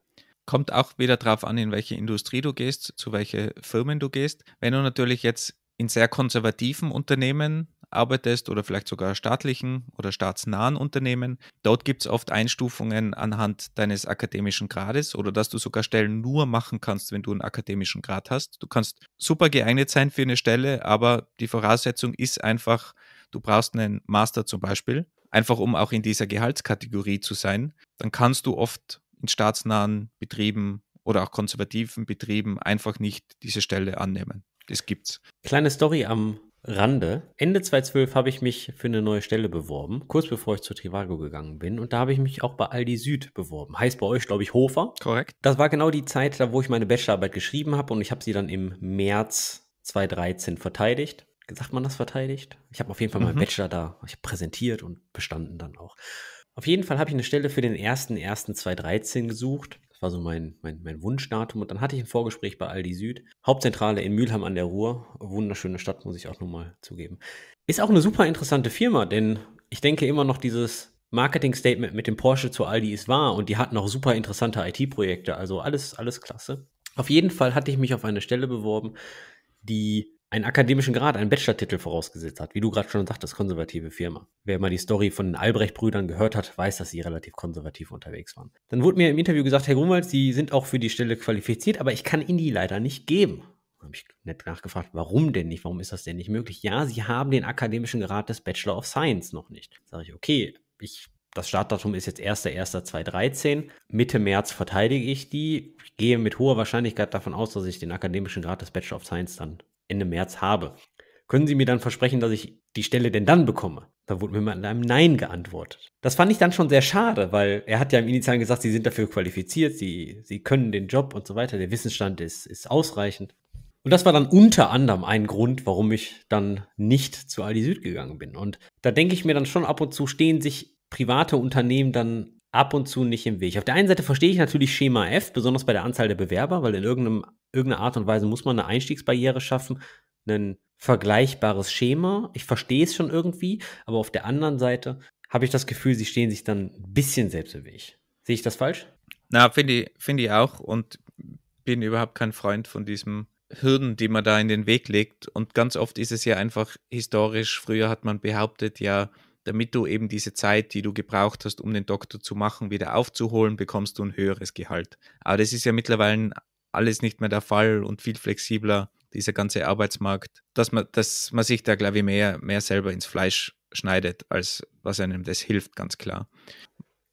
Kommt auch wieder darauf an, in welche Industrie du gehst, zu welchen Firmen du gehst. Wenn du natürlich jetzt in sehr konservativen Unternehmen arbeitest oder vielleicht sogar staatlichen oder staatsnahen Unternehmen, dort gibt es oft Einstufungen anhand deines akademischen Grades oder dass du sogar Stellen nur machen kannst, wenn du einen akademischen Grad hast. Du kannst super geeignet sein für eine Stelle, aber die Voraussetzung ist einfach, du brauchst einen Master zum Beispiel, einfach um auch in dieser Gehaltskategorie zu sein. Dann kannst du oft in staatsnahen Betrieben oder auch konservativen Betrieben einfach nicht diese Stelle annehmen. Das gibt's. Kleine Story am Rande. Ende zweitausendzwölf habe ich mich für eine neue Stelle beworben, kurz bevor ich zu Trivago gegangen bin. Und da habe ich mich auch bei Aldi Süd beworben. Heißt bei euch, glaube ich, Hofer. Korrekt. Das war genau die Zeit, da wo ich meine Bachelorarbeit geschrieben habe. Und ich habe sie dann im März zweitausenddreizehn verteidigt. Sagt man das verteidigt? Ich habe auf jeden Fall mhm. meinen Bachelor da. Ich habe präsentiert und bestanden dann auch. Auf jeden Fall habe ich eine Stelle für den ersten ersten zweitausenddreizehn gesucht. War so mein, mein, mein Wunschdatum. Und dann hatte ich ein Vorgespräch bei Aldi Süd, Hauptzentrale in Mühlheim an der Ruhr. Wunderschöne Stadt, muss ich auch nochmal zugeben. Ist auch eine super interessante Firma, denn ich denke immer noch, dieses Marketing-Statement mit dem Porsche zu Aldi ist wahr und die hatten auch super interessante I T-Projekte. Also alles, alles klasse. Auf jeden Fall hatte ich mich auf eine Stelle beworben, die einen akademischen Grad, einen Bachelor-Titel vorausgesetzt hat. Wie du gerade schon sagtest, konservative Firma. Wer mal die Story von den Albrecht-Brüdern gehört hat, weiß, dass sie relativ konservativ unterwegs waren. Dann wurde mir im Interview gesagt, Herr Grunwald, Sie sind auch für die Stelle qualifiziert, aber ich kann Ihnen die leider nicht geben. Da habe ich nett nachgefragt, warum denn nicht? Warum ist das denn nicht möglich? Ja, Sie haben den akademischen Grad des Bachelor of Science noch nicht. Sage ich, okay, ich... Das Startdatum ist jetzt erster erster zweitausenddreizehn. Mitte März verteidige ich die. Ich gehe mit hoher Wahrscheinlichkeit davon aus, dass ich den akademischen Grad des Bachelor of Science dann Ende März habe. Können Sie mir dann versprechen, dass ich die Stelle denn dann bekomme? Da wurde mir mit einem Nein geantwortet. Das fand ich dann schon sehr schade, weil er hat ja im Initialen gesagt, Sie sind dafür qualifiziert, Sie, Sie können den Job und so weiter. Der Wissensstand ist, ist ausreichend. Und das war dann unter anderem ein Grund, warum ich dann nicht zu Aldi Süd gegangen bin. Und da denke ich mir dann schon, ab und zu stehen sich private Unternehmen dann ab und zu nicht im Weg. Auf der einen Seite verstehe ich natürlich Schema F, besonders bei der Anzahl der Bewerber, weil in irgendeinem, irgendeiner Art und Weise muss man eine Einstiegsbarriere schaffen, ein vergleichbares Schema. Ich verstehe es schon irgendwie, aber auf der anderen Seite habe ich das Gefühl, sie stehen sich dann ein bisschen selbst im Weg. Sehe ich das falsch? Na, finde ich, finde ich auch, und bin überhaupt kein Freund von diesem Hürden, die man da in den Weg legt. Und ganz oft ist es ja einfach historisch, früher hat man behauptet, ja, damit du eben diese Zeit, die du gebraucht hast, um den Doktor zu machen, wieder aufzuholen, bekommst du ein höheres Gehalt. Aber das ist ja mittlerweile alles nicht mehr der Fall und viel flexibler, dieser ganze Arbeitsmarkt, dass man, dass man sich da, glaube ich, mehr, mehr selber ins Fleisch schneidet, als was einem das hilft, ganz klar.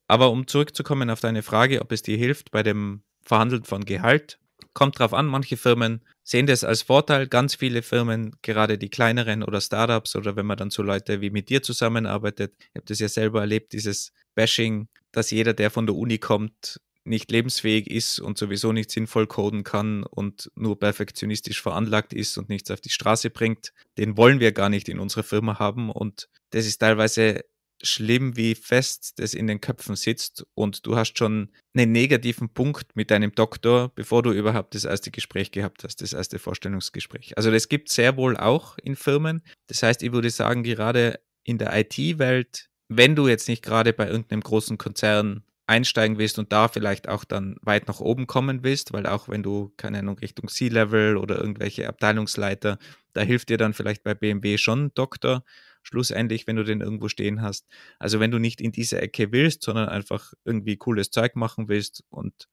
Aber um zurückzukommen auf deine Frage, ob es dir hilft bei dem Verhandeln von Gehalt, kommt drauf an, manche Firmen sehen das als Vorteil, ganz viele Firmen, gerade die kleineren oder Startups oder wenn man dann so Leute wie mit dir zusammenarbeitet, ich habe das ja selber erlebt, dieses Bashing, dass jeder, der von der Uni kommt, nicht lebensfähig ist und sowieso nicht sinnvoll coden kann und nur perfektionistisch veranlagt ist und nichts auf die Straße bringt, den wollen wir gar nicht in unserer Firma haben, und das ist teilweise schlimm, wie fest das in den Köpfen sitzt, und du hast schon einen negativen Punkt mit deinem Doktor, bevor du überhaupt das erste Gespräch gehabt hast, das erste Vorstellungsgespräch. Also das gibt es sehr wohl auch in Firmen. Das heißt, ich würde sagen, gerade in der I T-Welt, wenn du jetzt nicht gerade bei irgendeinem großen Konzern einsteigen willst und da vielleicht auch dann weit nach oben kommen willst, weil auch wenn du, keine Ahnung, Richtung C-Level oder irgendwelche Abteilungsleiter, da hilft dir dann vielleicht bei B M W schon Doktor, schlussendlich, wenn du den irgendwo stehen hast. Also wenn du nicht in diese Ecke willst, sondern einfach irgendwie cooles Zeug machen willst und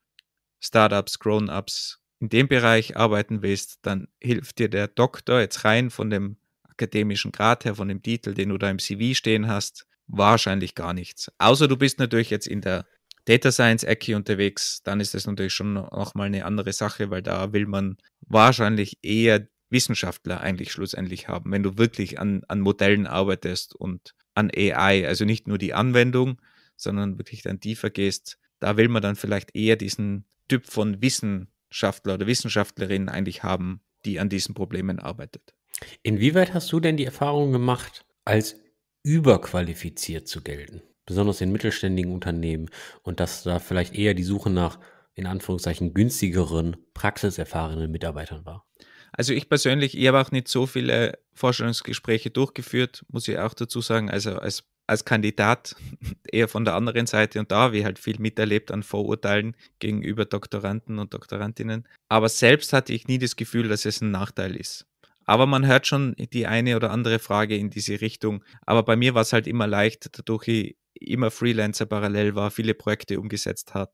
Startups, Grown-Ups in dem Bereich arbeiten willst, dann hilft dir der Doktor jetzt rein von dem akademischen Grad her, von dem Titel, den du da im C V stehen hast, wahrscheinlich gar nichts. Außer du bist natürlich jetzt in der Data Science-Ecke unterwegs, dann ist das natürlich schon nochmal eine andere Sache, weil da will man wahrscheinlich eher Wissenschaftler eigentlich schlussendlich haben, wenn du wirklich an, an Modellen arbeitest und an A I, also nicht nur die Anwendung, sondern wirklich dann tiefer gehst, da will man dann vielleicht eher diesen Typ von Wissenschaftler oder Wissenschaftlerin eigentlich haben, die an diesen Problemen arbeitet. Inwieweit hast du denn die Erfahrung gemacht, als überqualifiziert zu gelten, besonders in mittelständigen Unternehmen, und dass da vielleicht eher die Suche nach, in Anführungszeichen, günstigeren, praxiserfahrenen Mitarbeitern war? Also ich persönlich, ich habe auch nicht so viele Vorstellungsgespräche durchgeführt, muss ich auch dazu sagen, also als, als Kandidat eher von der anderen Seite, und da habe ich halt viel miterlebt an Vorurteilen gegenüber Doktoranden und Doktorandinnen, aber selbst hatte ich nie das Gefühl, dass es ein Nachteil ist. Aber man hört schon die eine oder andere Frage in diese Richtung, aber bei mir war es halt immer leicht, dadurch ich immer Freelancer parallel war, viele Projekte umgesetzt habe,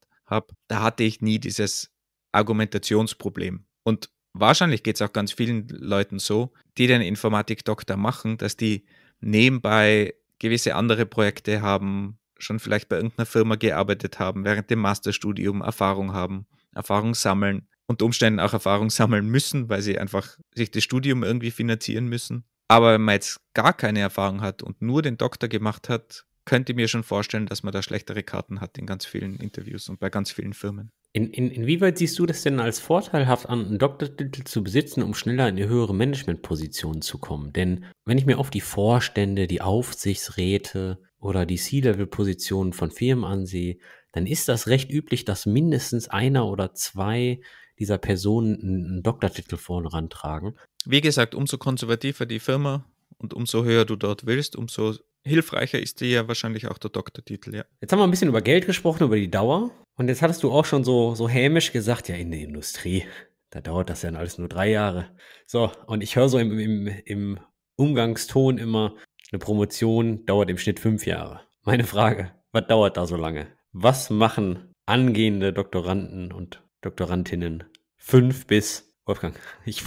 da hatte ich nie dieses Argumentationsproblem. Und wahrscheinlich geht es auch ganz vielen Leuten so, die den Informatik-Doktor machen, dass die nebenbei gewisse andere Projekte haben, schon vielleicht bei irgendeiner Firma gearbeitet haben, während dem Masterstudium Erfahrung haben, Erfahrung sammeln, unter Umständen auch Erfahrung sammeln müssen, weil sie einfach sich das Studium irgendwie finanzieren müssen. Aber wenn man jetzt gar keine Erfahrung hat und nur den Doktor gemacht hat, könnte ich mir schon vorstellen, dass man da schlechtere Karten hat in ganz vielen Interviews und bei ganz vielen Firmen. In, in, inwieweit siehst du das denn als vorteilhaft an, einen Doktortitel zu besitzen, um schneller in eine höhere Managementposition zu kommen? Denn wenn ich mir oft die Vorstände, die Aufsichtsräte oder die C-Level-Positionen von Firmen ansehe, dann ist das recht üblich, dass mindestens einer oder zwei dieser Personen einen Doktortitel vorne rantragen. Wie gesagt, umso konservativer die Firma und umso höher du dort willst, umso hilfreicher ist dir ja wahrscheinlich auch der Doktortitel, ja. Jetzt haben wir ein bisschen über Geld gesprochen, über die Dauer. Und jetzt hattest du auch schon so, so hämisch gesagt, ja, in der Industrie, Da dauert das ja alles nur drei Jahre. So, und ich höre so im, im, im Umgangston immer, eine Promotion dauert im Schnitt fünf Jahre. Meine Frage, was dauert da so lange? Was machen angehende Doktoranden und Doktorandinnen? Fünf bis, Wolfgang, ich,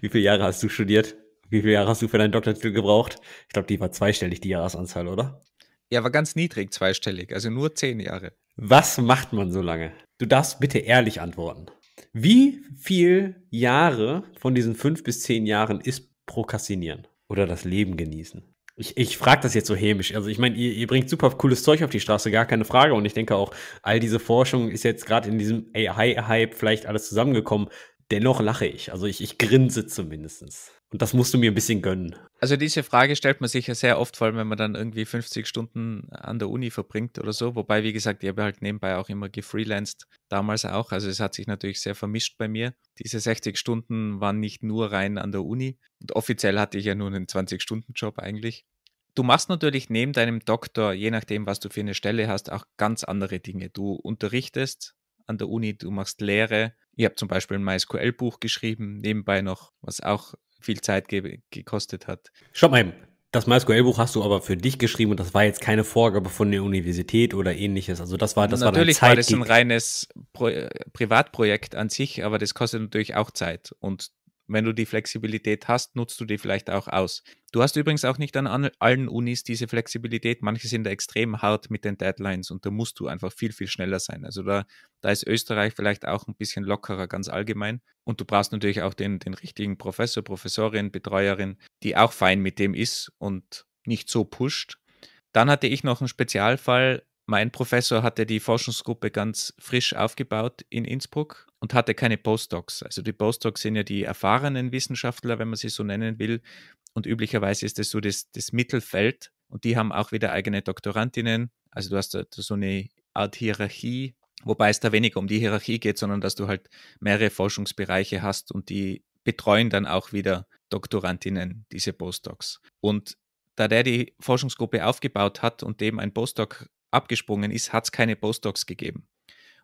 wie viele Jahre hast du studiert? Wie viele Jahre hast du für deinen Doktortitel gebraucht? Ich glaube, die war zweistellig, die Jahresanzahl, oder? Ja, war ganz niedrig zweistellig, also nur zehn Jahre. Was macht man so lange? Du darfst bitte ehrlich antworten. Wie viel Jahre von diesen fünf bis zehn Jahren ist Prokrastinieren oder das Leben genießen? Ich, ich frage das jetzt so hämisch. Also ich meine, ihr, ihr bringt super cooles Zeug auf die Straße, gar keine Frage. Und ich denke auch, all diese Forschung ist jetzt gerade in diesem A I-Hype vielleicht alles zusammengekommen. Dennoch lache ich. Also ich, ich grinse zumindest. Und das musst du mir ein bisschen gönnen. Also diese Frage stellt man sich ja sehr oft, vor allem wenn man dann irgendwie fünfzig Stunden an der Uni verbringt oder so. Wobei, wie gesagt, ich habe halt nebenbei auch immer gefreelanced, damals auch. Also es hat sich natürlich sehr vermischt bei mir. Diese sechzig Stunden waren nicht nur rein an der Uni. Und offiziell hatte ich ja nur einen zwanzig-Stunden-Job eigentlich. Du machst natürlich neben deinem Doktor, je nachdem, was du für eine Stelle hast, auch ganz andere Dinge. Du unterrichtest an der Uni, du machst Lehre. Ich habe zum Beispiel ein MySQL-Buch geschrieben, nebenbei noch, was auch viel Zeit ge gekostet hat. Stopp mal eben. Das MySQL-Buch hast du aber für dich geschrieben und das war jetzt keine Vorgabe von der Universität oder ähnliches. Also das war das natürlich war, war das ein reines Pro Privatprojekt an sich, aber das kostet natürlich auch Zeit. Und wenn du die Flexibilität hast, nutzt du die vielleicht auch aus. Du hast übrigens auch nicht an allen Unis diese Flexibilität. Manche sind da extrem hart mit den Deadlines und da musst du einfach viel, viel schneller sein. Also da, da ist Österreich vielleicht auch ein bisschen lockerer, ganz allgemein. Und du brauchst natürlich auch den, den richtigen Professor, Professorin, Betreuerin, die auch fein mit dem ist und nicht so pusht. Dann hatte ich noch einen Spezialfall. Mein Professor hatte die Forschungsgruppe ganz frisch aufgebaut in Innsbruck und hatte keine Postdocs. Also die Postdocs sind ja die erfahrenen Wissenschaftler, wenn man sie so nennen will. Und üblicherweise ist das so das, das Mittelfeld. Und die haben auch wieder eigene Doktorandinnen. Also du hast da so eine Art Hierarchie, wobei es da weniger um die Hierarchie geht, sondern dass du halt mehrere Forschungsbereiche hast und die betreuen dann auch wieder Doktorandinnen, diese Postdocs. Und da der die Forschungsgruppe aufgebaut hat und dem ein Postdoc abgesprungen ist, hat es keine Postdocs gegeben.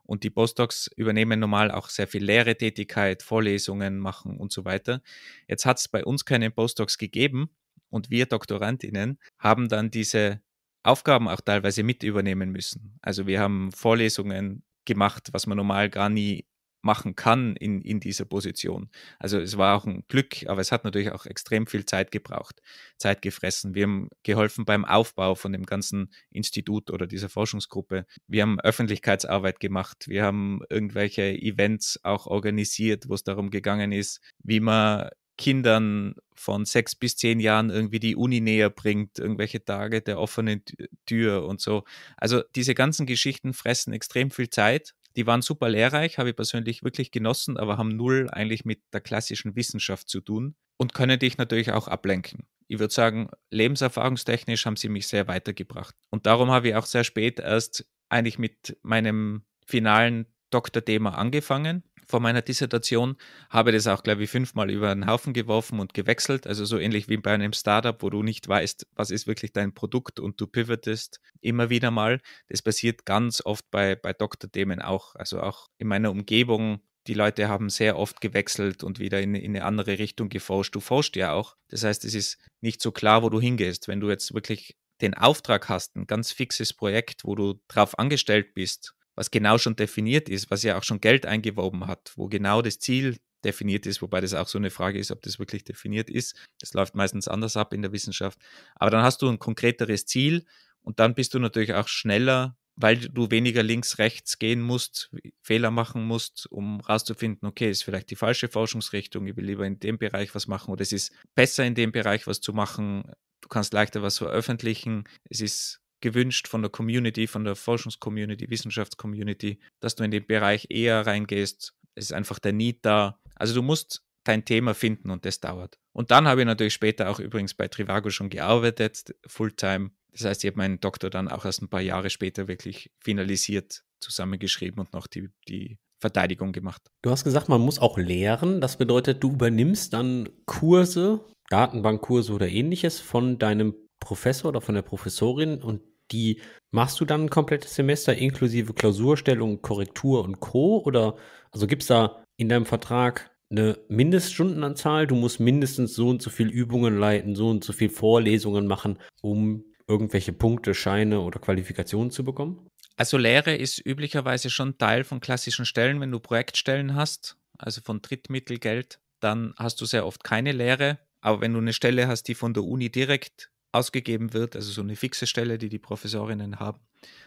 Und die Postdocs übernehmen normal auch sehr viel Lehrtätigkeit, Vorlesungen machen und so weiter. Jetzt hat es bei uns keine Postdocs gegeben und wir Doktorandinnen haben dann diese Aufgaben auch teilweise mit übernehmen müssen. Also wir haben Vorlesungen gemacht, was man normal gar nie machen kann in, in dieser Position. Also es war auch ein Glück, aber es hat natürlich auch extrem viel Zeit gebraucht, Zeit gefressen. Wir haben geholfen beim Aufbau von dem ganzen Institut oder dieser Forschungsgruppe. Wir haben Öffentlichkeitsarbeit gemacht. Wir haben irgendwelche Events auch organisiert, wo es darum gegangen ist, wie man Kindern von sechs bis zehn Jahren irgendwie die Uni näher bringt, irgendwelche Tage der offenen Tür und so. Also diese ganzen Geschichten fressen extrem viel Zeit. Die waren super lehrreich, habe ich persönlich wirklich genossen, aber haben null eigentlich mit der klassischen Wissenschaft zu tun und können dich natürlich auch ablenken. Ich würde sagen, lebenserfahrungstechnisch haben sie mich sehr weitergebracht. Und darum habe ich auch sehr spät erst eigentlich mit meinem finalen Doktorthema angefangen. Vor meiner Dissertation habe das auch, glaube ich, fünfmal über den Haufen geworfen und gewechselt. Also so ähnlich wie bei einem Startup, wo du nicht weißt, was ist wirklich dein Produkt und du pivotest immer wieder mal. Das passiert ganz oft bei, bei Doktorthemen auch. Also auch in meiner Umgebung, die Leute haben sehr oft gewechselt und wieder in, in eine andere Richtung geforscht. Du forschst ja auch. Das heißt, es ist nicht so klar, wo du hingehst. Wenn du jetzt wirklich den Auftrag hast, ein ganz fixes Projekt, wo du drauf angestellt bist, was genau schon definiert ist, was ja auch schon Geld eingeworben hat, wo genau das Ziel definiert ist, wobei das auch so eine Frage ist, ob das wirklich definiert ist. Das läuft meistens anders ab in der Wissenschaft. Aber dann hast du ein konkreteres Ziel und dann bist du natürlich auch schneller, weil du weniger links, rechts gehen musst, Fehler machen musst, um rauszufinden, okay, ist vielleicht die falsche Forschungsrichtung, ich will lieber in dem Bereich was machen oder es ist besser in dem Bereich was zu machen, du kannst leichter was veröffentlichen, es ist gewünscht von der Community, von der Forschungscommunity, Wissenschaftscommunity, dass du in den Bereich eher reingehst. Es ist einfach der Need da. Also du musst dein Thema finden und das dauert. Und dann habe ich natürlich später auch übrigens bei Trivago schon gearbeitet, Fulltime. Das heißt, ich habe meinen Doktor dann auch erst ein paar Jahre später wirklich finalisiert, zusammengeschrieben und noch die, die Verteidigung gemacht. Du hast gesagt, man muss auch lehren. Das bedeutet, du übernimmst dann Kurse, Datenbankkurse oder ähnliches von deinem Professor oder von der Professorin und die machst du dann ein komplettes Semester inklusive Klausurstellung, Korrektur und Co. Oder also gibt es da in deinem Vertrag eine Mindeststundenanzahl, du musst mindestens so und so viele Übungen leiten, so und so viele Vorlesungen machen, um irgendwelche Punkte, Scheine oder Qualifikationen zu bekommen? Also Lehre ist üblicherweise schon Teil von klassischen Stellen. Wenn du Projektstellen hast, also von Drittmittelgeld, dann hast du sehr oft keine Lehre. Aber wenn du eine Stelle hast, die von der Uni direkt ausgegeben wird, also so eine fixe Stelle, die die Professorinnen haben,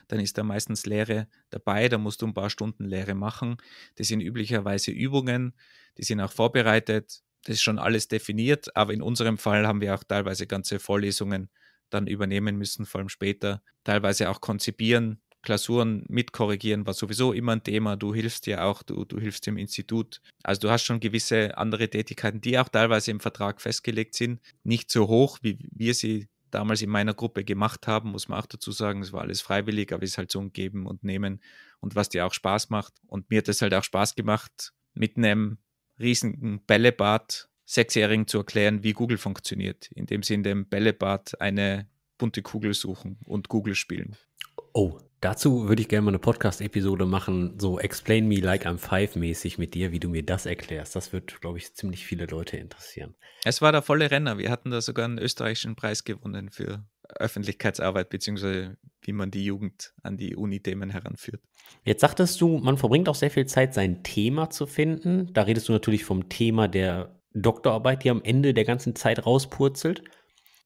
dann ist da meistens Lehre dabei, da musst du ein paar Stunden Lehre machen. Das sind üblicherweise Übungen, die sind auch vorbereitet, das ist schon alles definiert, aber in unserem Fall haben wir auch teilweise ganze Vorlesungen dann übernehmen müssen, vor allem später, teilweise auch konzipieren, Klausuren mitkorrigieren, war sowieso immer ein Thema, du hilfst ja auch, du, du hilfst im Institut. Also du hast schon gewisse andere Tätigkeiten, die auch teilweise im Vertrag festgelegt sind, nicht so hoch, wie wir sie damals in meiner Gruppe gemacht haben, muss man auch dazu sagen, es war alles freiwillig, aber es ist halt so ein Geben und Nehmen und was dir auch Spaß macht. Und mir hat es halt auch Spaß gemacht, mit einem riesigen Bällebad Sechsjährigen zu erklären, wie Google funktioniert, indem sie in dem Bällebad eine bunte Kugel suchen und Google spielen. Oh, dazu würde ich gerne mal eine Podcast-Episode machen, so Explain Me Like I'm Five-mäßig mit dir, wie du mir das erklärst. Das wird, glaube ich, ziemlich viele Leute interessieren. Es war der volle Renner. Wir hatten da sogar einen österreichischen Preis gewonnen für Öffentlichkeitsarbeit, beziehungsweise wie man die Jugend an die Uni-Themen heranführt. Jetzt sagtest du, man verbringt auch sehr viel Zeit, sein Thema zu finden. Da redest du natürlich vom Thema der Doktorarbeit, die am Ende der ganzen Zeit rauspurzelt.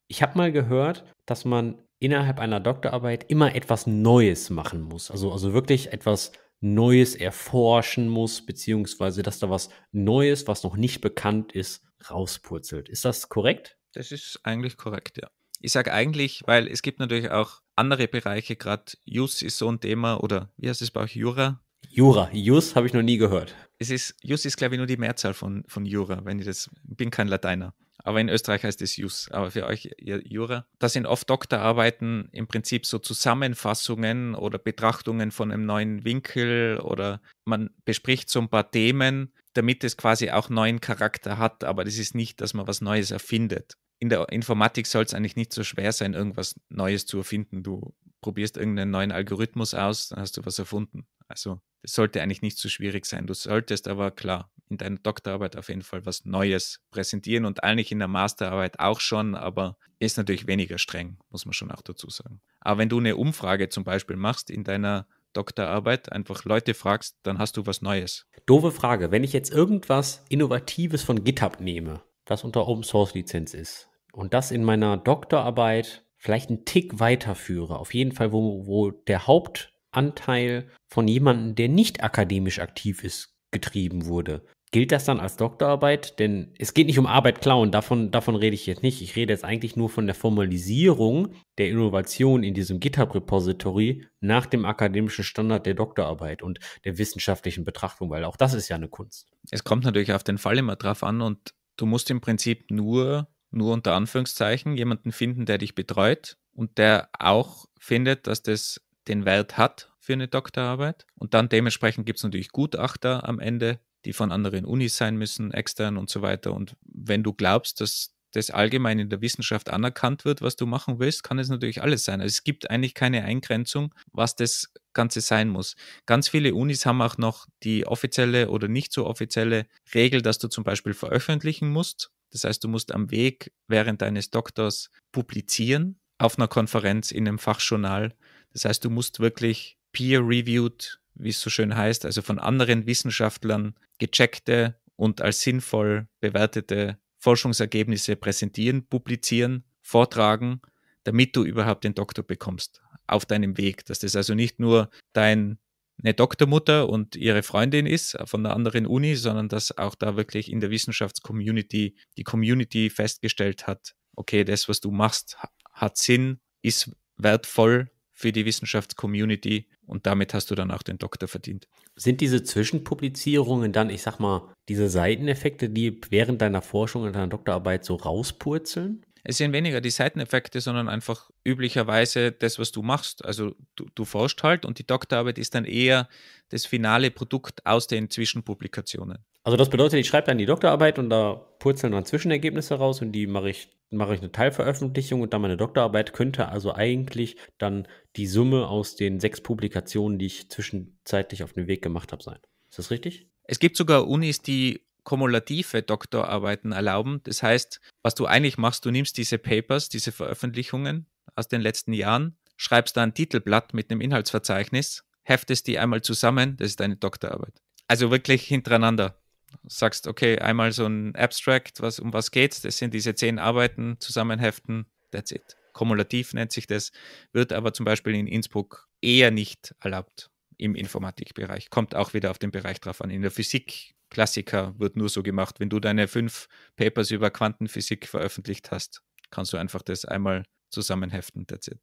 Ich habe mal gehört, dass man innerhalb einer Doktorarbeit immer etwas Neues machen muss. Also, also wirklich etwas Neues erforschen muss, beziehungsweise, dass da was Neues, was noch nicht bekannt ist, rauspurzelt. Ist das korrekt? Das ist eigentlich korrekt, ja. Ich sage eigentlich, weil es gibt natürlich auch andere Bereiche, gerade Jus ist so ein Thema, oder wie heißt es bei euch, Jura? Jura, Jus habe ich noch nie gehört. Es ist, Jus ist, glaube ich, nur die Mehrzahl von, von Jura, wenn ich das, ich bin kein Lateiner. Aber in Österreich heißt es Jus, aber für euch Jura. Das sind oft Doktorarbeiten, im Prinzip so Zusammenfassungen oder Betrachtungen von einem neuen Winkel oder man bespricht so ein paar Themen, damit es quasi auch neuen Charakter hat, aber das ist nicht, dass man was Neues erfindet. In der Informatik soll es eigentlich nicht so schwer sein, irgendwas Neues zu erfinden. Du probierst irgendeinen neuen Algorithmus aus, dann hast du was erfunden. Also das sollte eigentlich nicht so schwierig sein. Du solltest aber klar in deiner Doktorarbeit auf jeden Fall was Neues präsentieren und eigentlich in der Masterarbeit auch schon, aber ist natürlich weniger streng, muss man schon auch dazu sagen. Aber wenn du eine Umfrage zum Beispiel machst in deiner Doktorarbeit, einfach Leute fragst, dann hast du was Neues. Doofe Frage, wenn ich jetzt irgendwas Innovatives von GitHub nehme, das unter Open Source Lizenz ist und das in meiner Doktorarbeit vielleicht einen Tick weiterführe, auf jeden Fall, wo, wo der Hauptanteil von jemandem, der nicht akademisch aktiv ist, getrieben wurde. Gilt das dann als Doktorarbeit? Denn es geht nicht um Arbeit klauen, davon, davon rede ich jetzt nicht. Ich rede jetzt eigentlich nur von der Formalisierung der Innovation in diesem GitHub-Repository nach dem akademischen Standard der Doktorarbeit und der wissenschaftlichen Betrachtung, weil auch das ist ja eine Kunst. Es kommt natürlich auf den Fall immer drauf an und du musst im Prinzip nur, nur unter Anführungszeichen jemanden finden, der dich betreut und der auch findet, dass das den Wert hat für eine Doktorarbeit. Und dann dementsprechend gibt es natürlich Gutachter am Ende, die von anderen Unis sein müssen, extern und so weiter. Und wenn du glaubst, dass das allgemein in der Wissenschaft anerkannt wird, was du machen willst, kann es natürlich alles sein. Also es gibt eigentlich keine Eingrenzung, was das Ganze sein muss. Ganz viele Unis haben auch noch die offizielle oder nicht so offizielle Regel, dass du zum Beispiel veröffentlichen musst. Das heißt, du musst am Weg während deines Doktors publizieren auf einer Konferenz in einem Fachjournal. Das heißt, du musst wirklich peer-reviewed, wie es so schön heißt, also von anderen Wissenschaftlern gecheckte und als sinnvoll bewertete Forschungsergebnisse präsentieren, publizieren, vortragen, damit du überhaupt den Doktor bekommst auf deinem Weg. Dass das also nicht nur deine Doktormutter und ihre Freundin ist von einer anderen Uni, sondern dass auch da wirklich in der Wissenschaftscommunity die Community festgestellt hat, okay, das, was du machst, hat Sinn, ist wertvoll für die Wissenschaftscommunity und damit hast du dann auch den Doktor verdient. Sind diese Zwischenpublizierungen dann, ich sag mal, diese Seiteneffekte, die während deiner Forschung und deiner Doktorarbeit so rauspurzeln? Es sind weniger die Seiteneffekte, sondern einfach üblicherweise das, was du machst. Also du, du forschst halt und die Doktorarbeit ist dann eher das finale Produkt aus den Zwischenpublikationen. Also das bedeutet, ich schreibe dann die Doktorarbeit und da purzeln dann Zwischenergebnisse raus und die mache ich, mache ich eine Teilveröffentlichung und dann meine Doktorarbeit könnte also eigentlich dann die Summe aus den sechs Publikationen, die ich zwischenzeitlich auf den Weg gemacht habe, sein. Ist das richtig? Es gibt sogar Unis, die kumulative Doktorarbeiten erlauben. Das heißt, was du eigentlich machst, du nimmst diese Papers, diese Veröffentlichungen aus den letzten Jahren, schreibst da ein Titelblatt mit einem Inhaltsverzeichnis, heftest die einmal zusammen, das ist deine Doktorarbeit. Also wirklich hintereinander. Sagst, okay, einmal so ein Abstract, was, um was geht's, das sind diese zehn Arbeiten, zusammenheften, that's it. Kumulativ nennt sich das, wird aber zum Beispiel in Innsbruck eher nicht erlaubt im Informatikbereich. Kommt auch wieder auf den Bereich drauf an. In der Physik, Klassiker, wird nur so gemacht, wenn du deine fünf Papers über Quantenphysik veröffentlicht hast, kannst du einfach das einmal zusammenheften, that's it.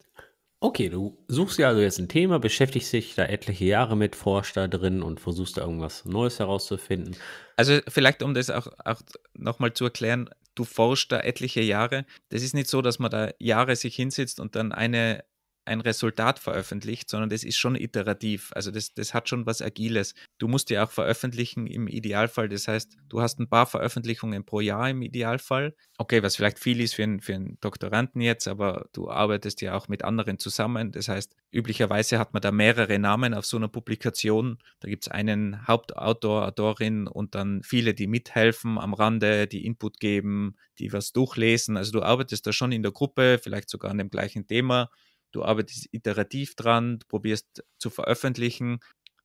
Okay, du suchst ja also jetzt ein Thema, beschäftigst dich da etliche Jahre mit, forschst da drin und versuchst da irgendwas Neues herauszufinden. Also vielleicht, um das auch, auch nochmal zu erklären, du forschst da etliche Jahre. Das ist nicht so, dass man da Jahre sich hinsetzt und dann eine, ein Resultat veröffentlicht, sondern das ist schon iterativ. Also das, das hat schon was Agiles. Du musst ja auch veröffentlichen im Idealfall. Das heißt, du hast ein paar Veröffentlichungen pro Jahr im Idealfall. Okay, was vielleicht viel ist für einen, für einen Doktoranden jetzt, aber du arbeitest ja auch mit anderen zusammen. Das heißt, üblicherweise hat man da mehrere Namen auf so einer Publikation. Da gibt es einen Hauptautor, Autorin und dann viele, die mithelfen am Rande, die Input geben, die was durchlesen. Also du arbeitest da schon in der Gruppe, vielleicht sogar an dem gleichen Thema. Du arbeitest iterativ dran, du probierst zu veröffentlichen,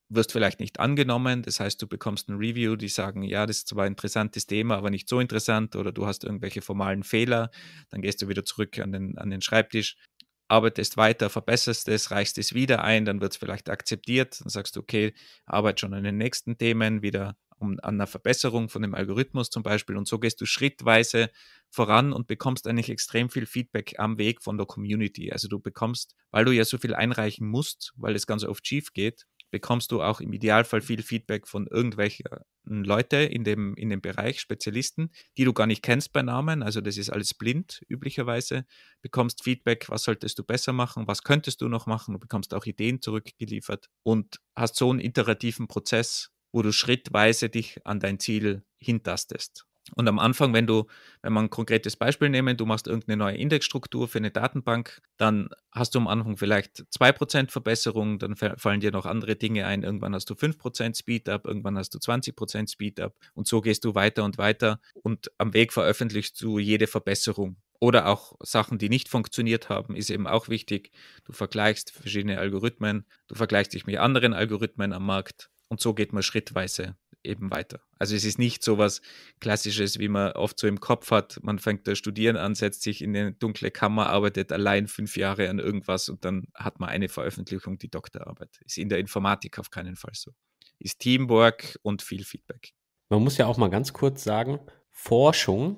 wirst vielleicht nicht angenommen, das heißt, du bekommst ein Review, die sagen, ja, das ist zwar ein interessantes Thema, aber nicht so interessant oder du hast irgendwelche formalen Fehler, dann gehst du wieder zurück an den, an den Schreibtisch, arbeitest weiter, verbesserst es, reichst es wieder ein, dann wird es vielleicht akzeptiert, dann sagst du, okay, arbeite schon an den nächsten Themen, wieder um, an einer Verbesserung von dem Algorithmus zum Beispiel und so gehst du schrittweise voran und bekommst eigentlich extrem viel Feedback am Weg von der Community. Also du bekommst, weil du ja so viel einreichen musst, weil es ganz oft schief geht, bekommst du auch im Idealfall viel Feedback von irgendwelchen Leuten in dem, in dem Bereich, Spezialisten, die du gar nicht kennst bei Namen, also das ist alles blind üblicherweise, bekommst Feedback, was solltest du besser machen, was könntest du noch machen, du bekommst auch Ideen zurückgeliefert und hast so einen iterativen Prozess, wo du schrittweise dich an dein Ziel hintastest. Und am Anfang, wenn du, wenn wir ein konkretes Beispiel nehmen, du machst irgendeine neue Indexstruktur für eine Datenbank, dann hast du am Anfang vielleicht zwei Prozent Verbesserung, dann fallen dir noch andere Dinge ein, irgendwann hast du fünf Prozent Speedup, irgendwann hast du zwanzig Prozent Speedup und so gehst du weiter und weiter und am Weg veröffentlichst du jede Verbesserung. Oder auch Sachen, die nicht funktioniert haben, ist eben auch wichtig. Du vergleichst verschiedene Algorithmen, du vergleichst dich mit anderen Algorithmen am Markt und so geht man schrittweise eben weiter. Also es ist nicht so was Klassisches, wie man oft so im Kopf hat, man fängt da Studieren an, setzt sich in eine dunkle Kammer, arbeitet allein fünf Jahre an irgendwas und dann hat man eine Veröffentlichung, die Doktorarbeit. Ist in der Informatik auf keinen Fall so. Ist Teamwork und viel Feedback. Man muss ja auch mal ganz kurz sagen, Forschung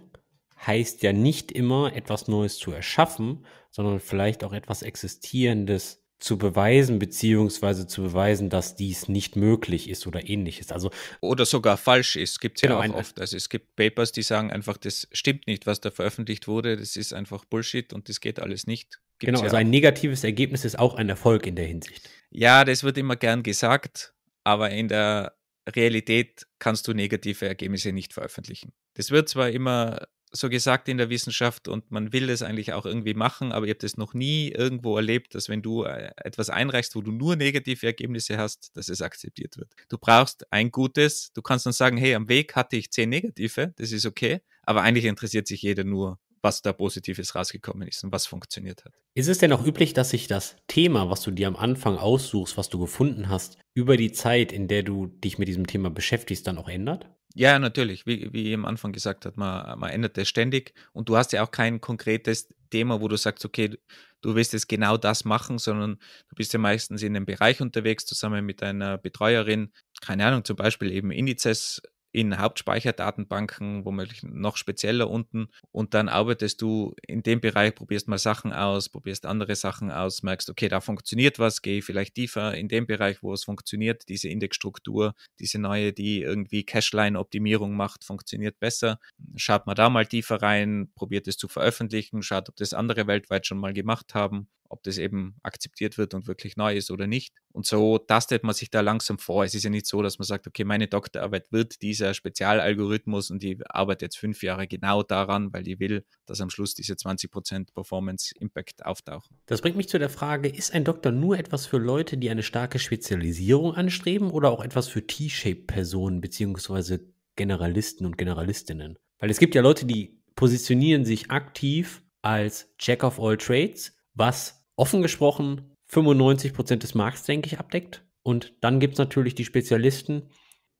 heißt ja nicht immer, etwas Neues zu erschaffen, sondern vielleicht auch etwas Existierendes zu beweisen, beziehungsweise zu beweisen, dass dies nicht möglich ist oder ähnliches. Also, oder sogar falsch ist, gibt es ja auch oft. Also es gibt Papers, die sagen einfach, das stimmt nicht, was da veröffentlicht wurde, das ist einfach Bullshit und das geht alles nicht. Gibt's genau, also ja ein negatives Ergebnis ist auch ein Erfolg in der Hinsicht. Ja, das wird immer gern gesagt, aber in der Realität kannst du negative Ergebnisse nicht veröffentlichen. Das wird zwar immer so gesagt in der Wissenschaft und man will das eigentlich auch irgendwie machen, aber ich habe das noch nie irgendwo erlebt, dass wenn du etwas einreichst, wo du nur negative Ergebnisse hast, dass es akzeptiert wird. Du brauchst ein gutes, du kannst dann sagen, hey, am Weg hatte ich zehn negative, das ist okay, aber eigentlich interessiert sich jeder nur, was da Positives rausgekommen ist und was funktioniert hat. Ist es denn auch üblich, dass sich das Thema, was du dir am Anfang aussuchst, was du gefunden hast, über die Zeit, in der du dich mit diesem Thema beschäftigst, dann auch ändert? Ja, natürlich. Wie, wie ich am Anfang gesagt habe, man, man ändert das ständig und du hast ja auch kein konkretes Thema, wo du sagst, okay, du willst jetzt genau das machen, sondern du bist ja meistens in einem Bereich unterwegs, zusammen mit deiner Betreuerin, keine Ahnung, zum Beispiel eben Indizes in Hauptspeicherdatenbanken, womöglich noch spezieller unten und dann arbeitest du in dem Bereich, probierst mal Sachen aus, probierst andere Sachen aus, merkst, okay, da funktioniert was, gehe vielleicht tiefer in dem Bereich, wo es funktioniert, diese Indexstruktur, diese neue, die irgendwie Cache-Line-Optimierung macht, funktioniert besser, schaut mal da mal tiefer rein, probiert es zu veröffentlichen, schaut, ob das andere weltweit schon mal gemacht haben ob das eben akzeptiert wird und wirklich neu ist oder nicht. Und so tastet man sich da langsam vor. Es ist ja nicht so, dass man sagt, okay, meine Doktorarbeit wird dieser Spezialalgorithmus und ich arbeite jetzt fünf Jahre genau daran, weil ich will, dass am Schluss diese zwanzig Prozent Performance-Impact auftauchen. Das bringt mich zu der Frage, ist ein Doktor nur etwas für Leute, die eine starke Spezialisierung anstreben oder auch etwas für T-Shape-Personen bzw. Generalisten und Generalistinnen? Weil es gibt ja Leute, die positionieren sich aktiv als Jack of all Trades, was offen gesprochen fünfundneunzig Prozent des Markts, denke ich, abdeckt. Und dann gibt es natürlich die Spezialisten,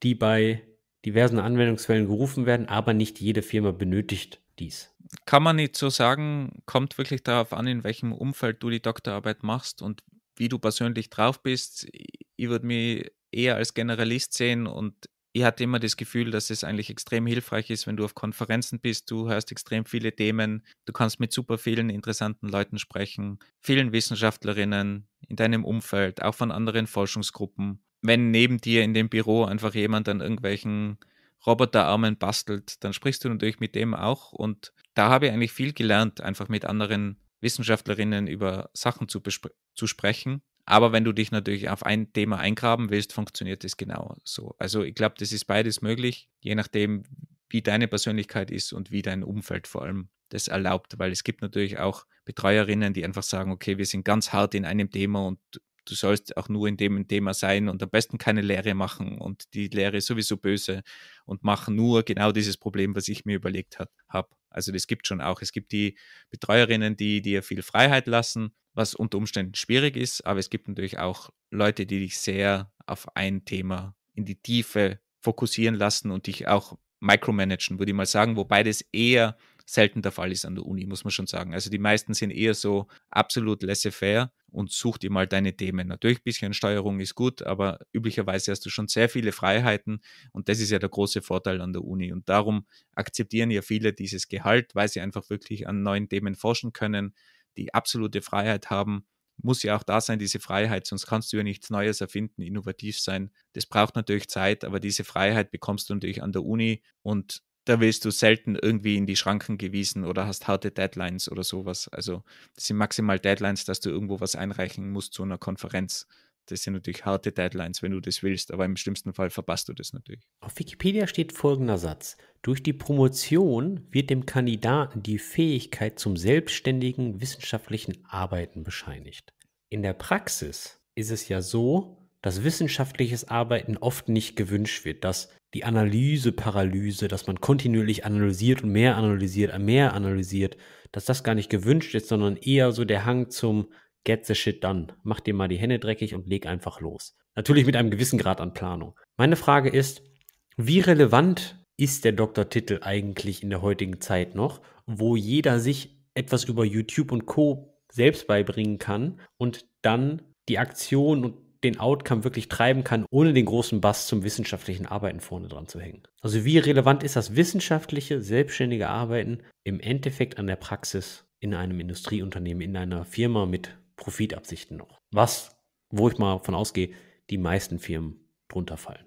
die bei diversen Anwendungsfällen gerufen werden, aber nicht jede Firma benötigt dies. Kann man nicht so sagen, kommt wirklich darauf an, in welchem Umfeld du die Doktorarbeit machst und wie du persönlich drauf bist. Ich würde mich eher als Generalist sehen und ich hatte immer das Gefühl, dass es eigentlich extrem hilfreich ist, wenn du auf Konferenzen bist, du hörst extrem viele Themen, du kannst mit super vielen interessanten Leuten sprechen, vielen Wissenschaftlerinnen in deinem Umfeld, auch von anderen Forschungsgruppen. Wenn neben dir in dem Büro einfach jemand an irgendwelchen Roboterarmen bastelt, dann sprichst du natürlich mit dem auch und da habe ich eigentlich viel gelernt, einfach mit anderen Wissenschaftlerinnen über Sachen zu, bespre- zu sprechen. Aber wenn du dich natürlich auf ein Thema eingraben willst, funktioniert das genau so. Also ich glaube, das ist beides möglich, je nachdem, wie deine Persönlichkeit ist und wie dein Umfeld vor allem das erlaubt. Weil es gibt natürlich auch Betreuerinnen, die einfach sagen, okay, wir sind ganz hart in einem Thema und du sollst auch nur in dem Thema sein und am besten keine Lehre machen und die Lehre ist sowieso böse und mach nur genau dieses Problem, was ich mir überlegt habe. Also das gibt schon auch. Es gibt die Betreuerinnen, die dir viel Freiheit lassen, was unter Umständen schwierig ist, aber es gibt natürlich auch Leute, die dich sehr auf ein Thema in die Tiefe fokussieren lassen und dich auch micromanagen, würde ich mal sagen, wobei das eher selten der Fall ist an der Uni, muss man schon sagen. Also die meisten sind eher so absolut laissez-faire und such dir mal deine Themen. Natürlich ein bisschen Steuerung ist gut, aber üblicherweise hast du schon sehr viele Freiheiten und das ist ja der große Vorteil an der Uni. Und darum akzeptieren ja viele dieses Gehalt, weil sie einfach wirklich an neuen Themen forschen können, die absolute Freiheit haben, muss ja auch da sein, diese Freiheit, sonst kannst du ja nichts Neues erfinden, innovativ sein. Das braucht natürlich Zeit, aber diese Freiheit bekommst du natürlich an der Uni und da willst du selten irgendwie in die Schranken gewiesen oder hast harte Deadlines oder sowas. Also das sind maximal Deadlines, dass du irgendwo was einreichen musst zu einer Konferenz. Das sind natürlich harte Deadlines, wenn du das willst, aber im schlimmsten Fall verpasst du das natürlich. Auf Wikipedia steht folgender Satz: Durch die Promotion wird dem Kandidaten die Fähigkeit zum selbstständigen wissenschaftlichen Arbeiten bescheinigt. In der Praxis ist es ja so, dass wissenschaftliches Arbeiten oft nicht gewünscht wird, dass die Analyseparalyse, dass man kontinuierlich analysiert und mehr analysiert, mehr analysiert, dass das gar nicht gewünscht ist, sondern eher so der Hang zum Get the shit done. Mach dir mal die Hände dreckig und leg einfach los. Natürlich mit einem gewissen Grad an Planung. Meine Frage ist, wie relevant ist der Doktortitel eigentlich in der heutigen Zeit noch, wo jeder sich etwas über YouTube und Co. selbst beibringen kann und dann die Aktion und den Outcome wirklich treiben kann, ohne den großen Bass zum wissenschaftlichen Arbeiten vorne dran zu hängen? Also wie relevant ist das wissenschaftliche, selbstständige Arbeiten im Endeffekt an der Praxis in einem Industrieunternehmen, in einer Firma mit Profitabsichten noch? Was, wo ich mal von ausgehe, die meisten Firmen drunter fallen.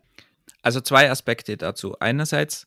Also zwei Aspekte dazu. Einerseits,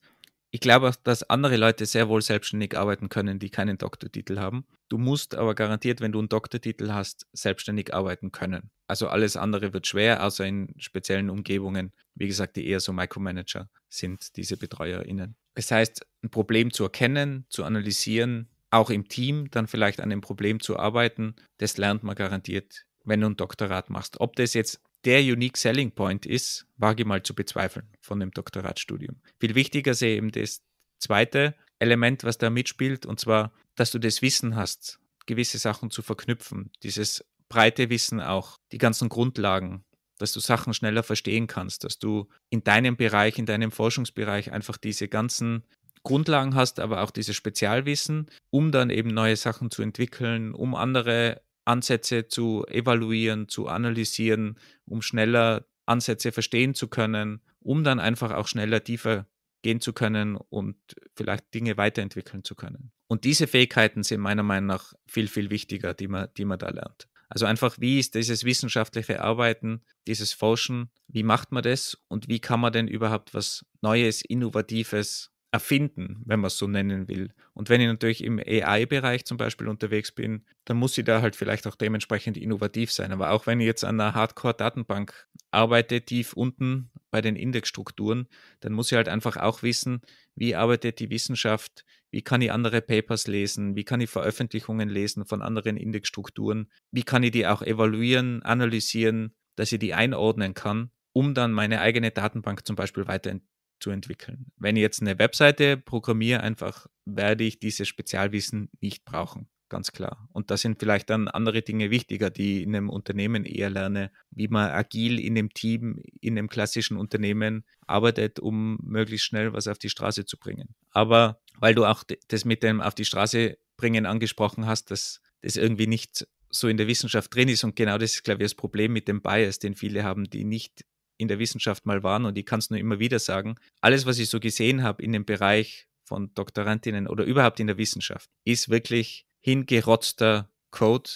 ich glaube, dass andere Leute sehr wohl selbstständig arbeiten können, die keinen Doktortitel haben. Du musst aber garantiert, wenn du einen Doktortitel hast, selbstständig arbeiten können. Also alles andere wird schwer, außer in speziellen Umgebungen, wie gesagt, die eher so Micromanager sind, diese BetreuerInnen. Das heißt, ein Problem zu erkennen, zu analysieren, auch im Team dann vielleicht an dem Problem zu arbeiten, das lernt man garantiert, wenn du ein Doktorat machst. Ob das jetzt der Unique Selling Point ist, wage ich mal zu bezweifeln von dem Doktoratstudium. Viel wichtiger sehe ich eben das zweite Element, was da mitspielt, und zwar, dass du das Wissen hast, gewisse Sachen zu verknüpfen, dieses breite Wissen auch, die ganzen Grundlagen, dass du Sachen schneller verstehen kannst, dass du in deinem Bereich, in deinem Forschungsbereich einfach diese ganzen Grundlagen hast, aber auch dieses Spezialwissen, um dann eben neue Sachen zu entwickeln, um andere Ansätze zu evaluieren, zu analysieren, um schneller Ansätze verstehen zu können, um dann einfach auch schneller tiefer gehen zu können und vielleicht Dinge weiterentwickeln zu können. Und diese Fähigkeiten sind meiner Meinung nach viel, viel wichtiger, die man, die man da lernt. Also einfach, wie ist dieses wissenschaftliche Arbeiten, dieses Forschen, wie macht man das und wie kann man denn überhaupt was Neues, Innovatives erfinden, wenn man es so nennen will. Und wenn ich natürlich im A I-Bereich zum Beispiel unterwegs bin, dann muss ich da halt vielleicht auch dementsprechend innovativ sein. Aber auch wenn ich jetzt an einer Hardcore-Datenbank arbeite, tief unten bei den Indexstrukturen, dann muss ich halt einfach auch wissen, wie arbeitet die Wissenschaft, wie kann ich andere Papers lesen, wie kann ich Veröffentlichungen lesen von anderen Indexstrukturen, wie kann ich die auch evaluieren, analysieren, dass ich die einordnen kann, um dann meine eigene Datenbank zum Beispiel weiterentwickeln zu entwickeln. Wenn ich jetzt eine Webseite programmiere, einfach werde ich dieses Spezialwissen nicht brauchen, ganz klar. Und da sind vielleicht dann andere Dinge wichtiger, die ich in einem Unternehmen eher lerne, wie man agil in einem Team, in einem klassischen Unternehmen arbeitet, um möglichst schnell was auf die Straße zu bringen. Aber weil du auch das mit dem auf die Straße bringen angesprochen hast, dass das irgendwie nicht so in der Wissenschaft drin ist und genau das ist, glaube ich, das Problem mit dem Bias, den viele haben, die nicht in der Wissenschaft mal waren, und ich kann es nur immer wieder sagen, alles, was ich so gesehen habe in dem Bereich von Doktorandinnen oder überhaupt in der Wissenschaft, ist wirklich hingerotzter Code,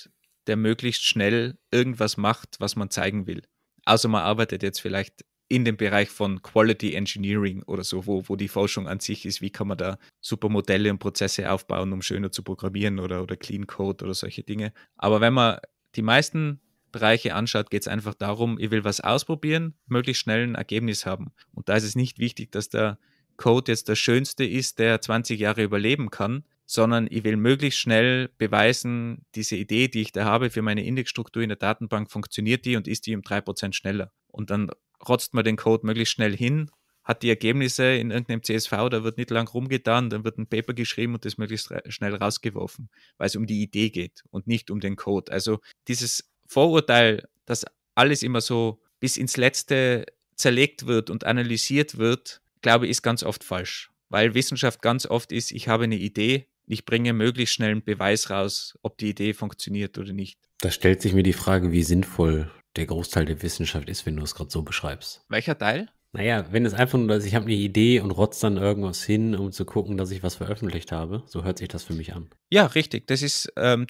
der möglichst schnell irgendwas macht, was man zeigen will. Also man arbeitet jetzt vielleicht in dem Bereich von Quality Engineering oder so, wo, wo die Forschung an sich ist, wie kann man da super Modelle und Prozesse aufbauen, um schöner zu programmieren oder, oder Clean Code oder solche Dinge. Aber wenn man die meisten Bereiche anschaut, geht es einfach darum, ich will was ausprobieren, möglichst schnell ein Ergebnis haben. Und da ist es nicht wichtig, dass der Code jetzt der schönste ist, der zwanzig Jahre überleben kann, sondern ich will möglichst schnell beweisen, diese Idee, die ich da habe für meine Indexstruktur in der Datenbank, funktioniert die und ist die um drei Prozent schneller. Und dann rotzt man den Code möglichst schnell hin, hat die Ergebnisse in irgendeinem C S V, da wird nicht lang rumgetan, dann wird ein Paper geschrieben und das möglichst schnell rausgeworfen, weil es um die Idee geht und nicht um den Code. Also dieses Vorurteil, dass alles immer so bis ins Letzte zerlegt wird und analysiert wird, glaube ich, ist ganz oft falsch. Weil Wissenschaft ganz oft ist, ich habe eine Idee, ich bringe möglichst schnell einen Beweis raus, ob die Idee funktioniert oder nicht. Da stellt sich mir die Frage, wie sinnvoll der Großteil der Wissenschaft ist, wenn du es gerade so beschreibst. Welcher Teil? Naja, wenn es einfach nur ist, ich habe eine Idee und rotze dann irgendwas hin, um zu gucken, dass ich was veröffentlicht habe, so hört sich das für mich an. Ja, richtig. Das ist, ähm,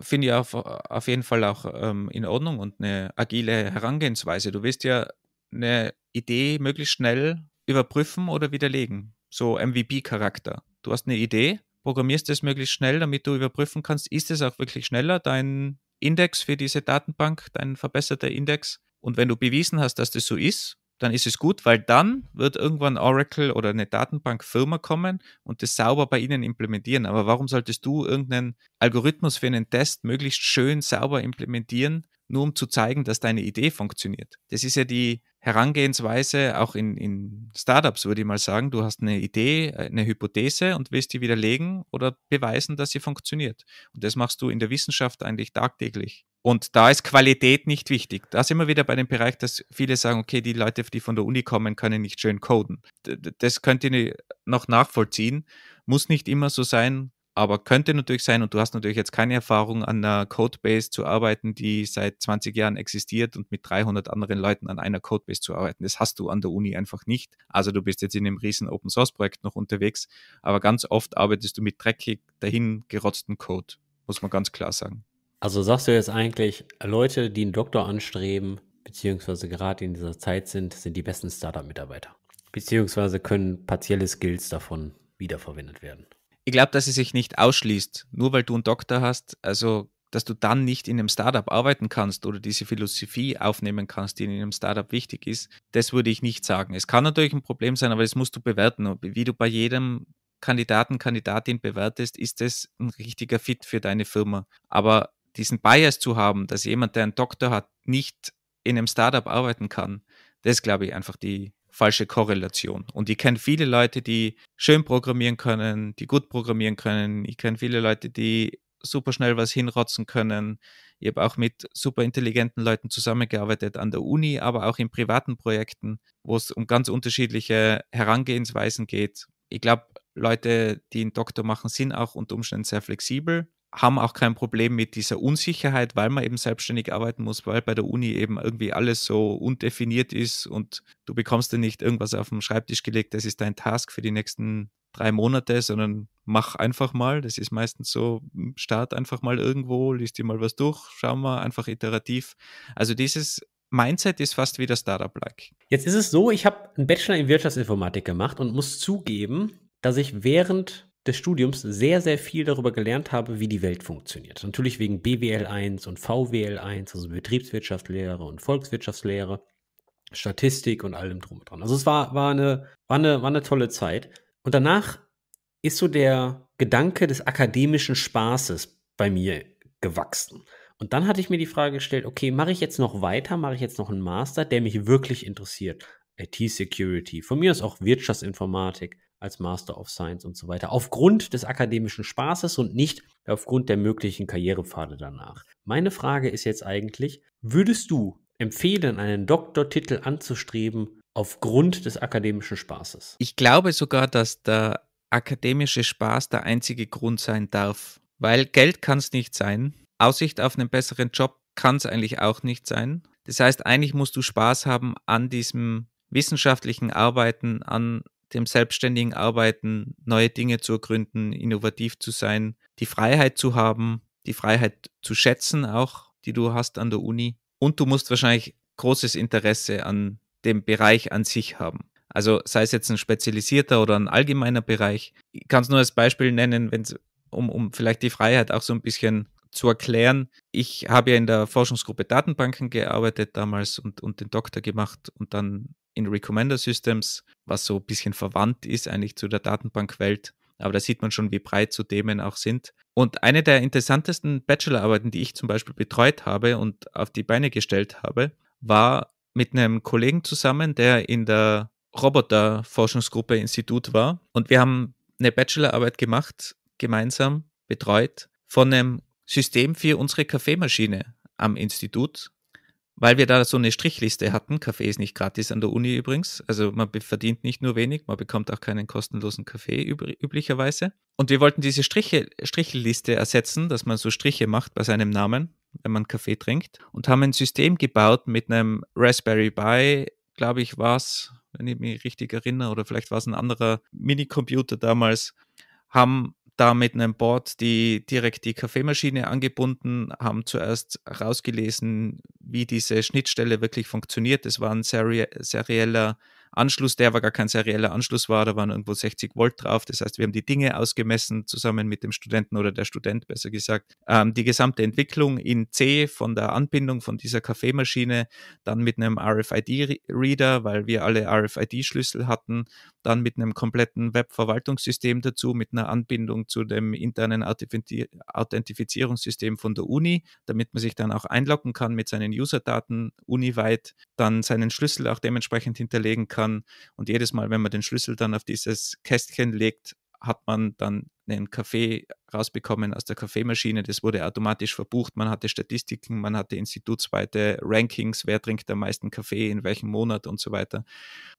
finde ich, auf, auf jeden Fall auch ähm, in Ordnung und eine agile Herangehensweise. Du willst ja eine Idee möglichst schnell überprüfen oder widerlegen. So M V P-Charakter. Du hast eine Idee, programmierst das möglichst schnell, damit du überprüfen kannst, ist es auch wirklich schneller, dein Index für diese Datenbank, dein verbesserter Index. Und wenn du bewiesen hast, dass das so ist, dann ist es gut, weil dann wird irgendwann Oracle oder eine Datenbankfirma kommen und das sauber bei ihnen implementieren. Aber warum solltest du irgendeinen Algorithmus für einen Test möglichst schön sauber implementieren, nur um zu zeigen, dass deine Idee funktioniert? Das ist ja die Herangehensweise auch in, in Startups, würde ich mal sagen. Du hast eine Idee, eine Hypothese und willst die widerlegen oder beweisen, dass sie funktioniert. Und das machst du in der Wissenschaft eigentlich tagtäglich. Und da ist Qualität nicht wichtig. Da sind wir wieder bei dem Bereich, dass viele sagen, okay, die Leute, die von der Uni kommen, können nicht schön coden. Das könnt ihr noch nachvollziehen. Muss nicht immer so sein, aber könnte natürlich sein. Und du hast natürlich jetzt keine Erfahrung, an einer Codebase zu arbeiten, die seit zwanzig Jahren existiert und mit dreihundert anderen Leuten an einer Codebase zu arbeiten. Das hast du an der Uni einfach nicht. Also du bist jetzt in einem riesen Open-Source-Projekt noch unterwegs, aber ganz oft arbeitest du mit dreckig dahingerotzten Code, muss man ganz klar sagen. Also sagst du jetzt eigentlich, Leute, die einen Doktor anstreben, beziehungsweise gerade in dieser Zeit sind, sind die besten Startup-Mitarbeiter. Beziehungsweise können partielle Skills davon wiederverwendet werden. Ich glaube, dass es sich nicht ausschließt, nur weil du einen Doktor hast, also dass du dann nicht in einem Startup arbeiten kannst oder diese Philosophie aufnehmen kannst, die in einem Startup wichtig ist, das würde ich nicht sagen. Es kann natürlich ein Problem sein, aber das musst du bewerten, wie du bei jedem Kandidaten, Kandidatin bewertest, ist das ein richtiger Fit für deine Firma. Aber diesen Bias zu haben, dass jemand, der einen Doktor hat, nicht in einem Startup arbeiten kann, das ist, glaube ich, einfach die falsche Korrelation. Und ich kenne viele Leute, die schön programmieren können, die gut programmieren können. Ich kenne viele Leute, die super schnell was hinrotzen können. Ich habe auch mit super intelligenten Leuten zusammengearbeitet an der Uni, aber auch in privaten Projekten, wo es um ganz unterschiedliche Herangehensweisen geht. Ich glaube, Leute, die einen Doktor machen, sind auch unter Umständen sehr flexibel, haben auch kein Problem mit dieser Unsicherheit, weil man eben selbstständig arbeiten muss, weil bei der Uni eben irgendwie alles so undefiniert ist und du bekommst dir nicht irgendwas auf den Schreibtisch gelegt, das ist dein Task für die nächsten drei Monate, sondern mach einfach mal, das ist meistens so, start einfach mal irgendwo, liest dir mal was durch, schau mal, einfach iterativ. Also dieses Mindset ist fast wieder Startup-like. Jetzt ist es so, ich habe einen Bachelor in Wirtschaftsinformatik gemacht und muss zugeben, dass ich während des Studiums sehr, sehr viel darüber gelernt habe, wie die Welt funktioniert. Natürlich wegen B W L eins und V W L eins, also Betriebswirtschaftslehre und Volkswirtschaftslehre, Statistik und allem drum und dran. Also es war, war, eine, war, eine, war eine tolle Zeit. Und danach ist so der Gedanke des akademischen Spaßes bei mir gewachsen. Und dann hatte ich mir die Frage gestellt, okay, mache ich jetzt noch weiter, mache ich jetzt noch einen Master, der mich wirklich interessiert? I T Security, von mir aus auch Wirtschaftsinformatik als Master of Science und so weiter. Aufgrund des akademischen Spaßes und nicht aufgrund der möglichen Karrierepfade danach. Meine Frage ist jetzt eigentlich, würdest du empfehlen, einen Doktortitel anzustreben aufgrund des akademischen Spaßes? Ich glaube sogar, dass der akademische Spaß der einzige Grund sein darf, weil Geld kann es nicht sein. Aussicht auf einen besseren Job kann es eigentlich auch nicht sein. Das heißt, eigentlich musst du Spaß haben an diesem wissenschaftlichen Arbeiten, an dem selbstständigen Arbeiten, neue Dinge zu ergründen, innovativ zu sein, die Freiheit zu haben, die Freiheit zu schätzen auch, die du hast an der Uni. Und du musst wahrscheinlich großes Interesse an dem Bereich an sich haben. Also sei es jetzt ein spezialisierter oder ein allgemeiner Bereich. Ich kann es nur als Beispiel nennen, wenn's, um, um vielleicht die Freiheit auch so ein bisschen zu erklären. Ich habe ja in der Forschungsgruppe Datenbanken gearbeitet damals und, und den Doktor gemacht und dann in Recommender Systems, was so ein bisschen verwandt ist eigentlich zu der Datenbankwelt. Aber da sieht man schon, wie breit so Themen auch sind. Und eine der interessantesten Bachelorarbeiten, die ich zum Beispiel betreut habe und auf die Beine gestellt habe, war mit einem Kollegen zusammen, der in der Roboter-Forschungsgruppe Institut war. Und wir haben eine Bachelorarbeit gemacht, gemeinsam betreut, von einem System für unsere Kaffeemaschine am Institut, weil wir da so eine Strichliste hatten. Kaffee ist nicht gratis an der Uni übrigens. Also man verdient nicht nur wenig, man bekommt auch keinen kostenlosen Kaffee üblicherweise. Und wir wollten diese Striche, Strichliste ersetzen, dass man so Striche macht bei seinem Namen, wenn man Kaffee trinkt. Und haben ein System gebaut mit einem Raspberry Pi, glaube ich war es, wenn ich mich richtig erinnere, oder vielleicht war es ein anderer Minicomputer damals, haben da mit einem Board die, direkt die Kaffeemaschine angebunden, haben zuerst rausgelesen, wie diese Schnittstelle wirklich funktioniert. Es war ein serie, serieller Anschluss, der aber gar kein serieller Anschluss war, da waren irgendwo sechzig Volt drauf. Das heißt, wir haben die Dinge ausgemessen, zusammen mit dem Studenten oder der Student besser gesagt. Ähm, die gesamte Entwicklung in C von der Anbindung von dieser Kaffeemaschine, dann mit einem R F I D-Reader, weil wir alle R F I D-Schlüssel hatten, dann mit einem kompletten Webverwaltungssystem dazu, mit einer Anbindung zu dem internen Authentifizierungssystem von der Uni, damit man sich dann auch einloggen kann mit seinen Userdaten uniweit, dann seinen Schlüssel auch dementsprechend hinterlegen kann und jedes Mal, wenn man den Schlüssel dann auf dieses Kästchen legt, hat man dann einen Kaffee rausbekommen aus der Kaffeemaschine. Das wurde automatisch verbucht. Man hatte Statistiken, man hatte institutsweite Rankings, wer trinkt am meisten Kaffee, in welchem Monat und so weiter.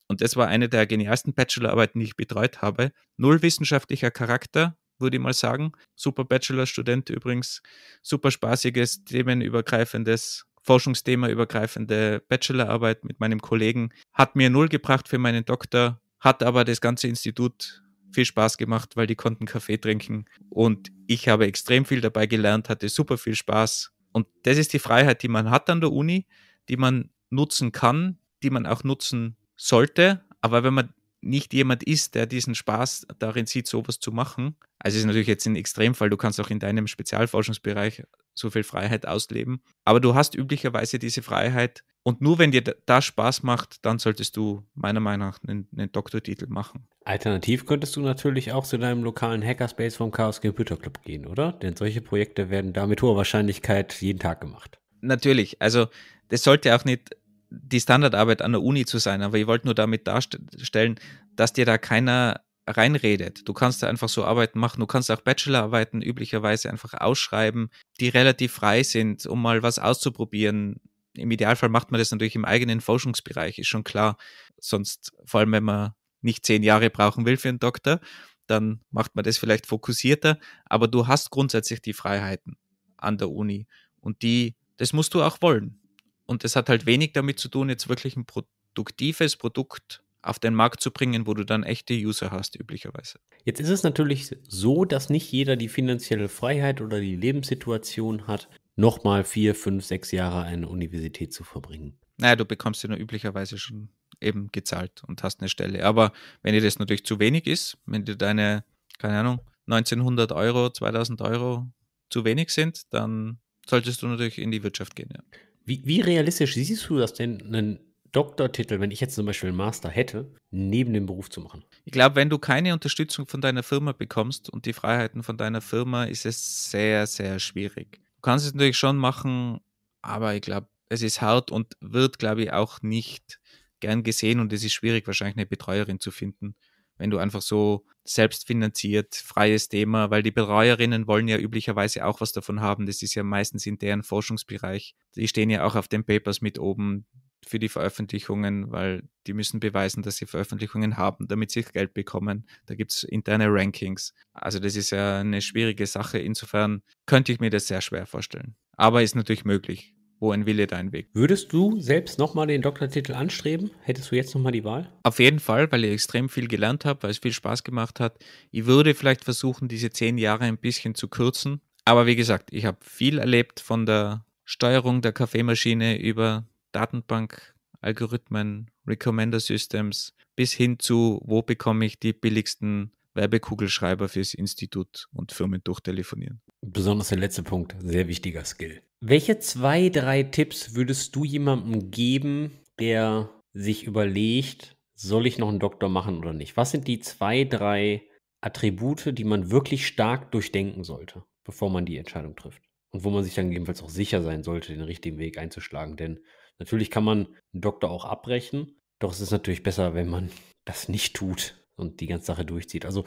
Und das war eine der genialsten Bachelorarbeiten, die ich betreut habe. Null wissenschaftlicher Charakter, würde ich mal sagen. Super Bachelorstudent übrigens. Super spaßiges, themenübergreifendes, Forschungsthema übergreifende Bachelorarbeit mit meinem Kollegen. Hat mir null gebracht für meinen Doktor, hat aber das ganze Institut viel Spaß gemacht, weil die konnten Kaffee trinken und ich habe extrem viel dabei gelernt, hatte super viel Spaß und das ist die Freiheit, die man hat an der Uni, die man nutzen kann, die man auch nutzen sollte, aber wenn man nicht jemand ist, der diesen Spaß darin sieht, sowas zu machen, also es ist natürlich jetzt ein Extremfall, du kannst auch in deinem Spezialforschungsbereich so viel Freiheit ausleben, aber du hast üblicherweise diese Freiheit und nur wenn dir das Spaß macht, dann solltest du meiner Meinung nach einen, einen Doktortitel machen. Alternativ könntest du natürlich auch zu deinem lokalen Hackerspace vom Chaos Computer Club gehen, oder? Denn solche Projekte werden da mit hoher Wahrscheinlichkeit jeden Tag gemacht. Natürlich, also das sollte auch nicht die Standardarbeit an der Uni zu sein, aber ich wollte nur damit darstellen, dass dir da keiner reinredet. Du kannst da einfach so Arbeiten machen, du kannst auch Bachelorarbeiten üblicherweise einfach ausschreiben, die relativ frei sind, um mal was auszuprobieren. Im Idealfall macht man das natürlich im eigenen Forschungsbereich, ist schon klar. Sonst, vor allem wenn man nicht zehn Jahre brauchen will für einen Doktor, dann macht man das vielleicht fokussierter, aber du hast grundsätzlich die Freiheiten an der Uni und die, das musst du auch wollen. Und das hat halt wenig damit zu tun, jetzt wirklich ein produktives Produkt auf den Markt zu bringen, wo du dann echte User hast, üblicherweise. Jetzt ist es natürlich so, dass nicht jeder die finanzielle Freiheit oder die Lebenssituation hat, nochmal vier, fünf, sechs Jahre an einer Universität zu verbringen. Naja, du bekommst ja nur üblicherweise schon eben gezahlt und hast eine Stelle. Aber wenn dir das natürlich zu wenig ist, wenn dir deine, keine Ahnung, neunzehnhundert Euro, zweitausend Euro zu wenig sind, dann solltest du natürlich in die Wirtschaft gehen. Ja. Wie, wie realistisch siehst du das denn, einen Doktortitel, wenn ich jetzt zum Beispiel einen Master hätte, neben dem Beruf zu machen? Ich glaube, wenn du keine Unterstützung von deiner Firma bekommst und die Freiheiten von deiner Firma, ist es sehr, sehr schwierig. Du kannst es natürlich schon machen, aber ich glaube, es ist hart und wird, glaube ich, auch nicht gern gesehen, und es ist schwierig, wahrscheinlich eine Betreuerin zu finden, wenn du einfach so selbstfinanziert, freies Thema, weil die Betreuerinnen wollen ja üblicherweise auch was davon haben. Das ist ja meistens in deren Forschungsbereich. Die stehen ja auch auf den Papers mit oben für die Veröffentlichungen, weil die müssen beweisen, dass sie Veröffentlichungen haben, damit sie Geld bekommen. Da gibt es interne Rankings. Also das ist ja eine schwierige Sache. Insofern könnte ich mir das sehr schwer vorstellen. Aber ist natürlich möglich. Wo ein Wille, dein Weg. Würdest du selbst nochmal den Doktortitel anstreben? Hättest du jetzt nochmal die Wahl? Auf jeden Fall, weil ich extrem viel gelernt habe, weil es viel Spaß gemacht hat. Ich würde vielleicht versuchen, diese zehn Jahre ein bisschen zu kürzen. Aber wie gesagt, ich habe viel erlebt, von der Steuerung der Kaffeemaschine über Datenbank, Algorithmen, Recommender Systems bis hin zu, wo bekomme ich die billigsten Werbekugelschreiber fürs Institut und Firmen durchtelefonieren. Besonders der letzte Punkt, sehr wichtiger Skill. Welche zwei, drei Tipps würdest du jemandem geben, der sich überlegt, soll ich noch einen Doktor machen oder nicht? Was sind die zwei, drei Attribute, die man wirklich stark durchdenken sollte, bevor man die Entscheidung trifft? Und wo man sich dann gegebenenfalls auch sicher sein sollte, den richtigen Weg einzuschlagen. Denn natürlich kann man einen Doktor auch abbrechen, doch es ist natürlich besser, wenn man das nicht tut und die ganze Sache durchzieht. Also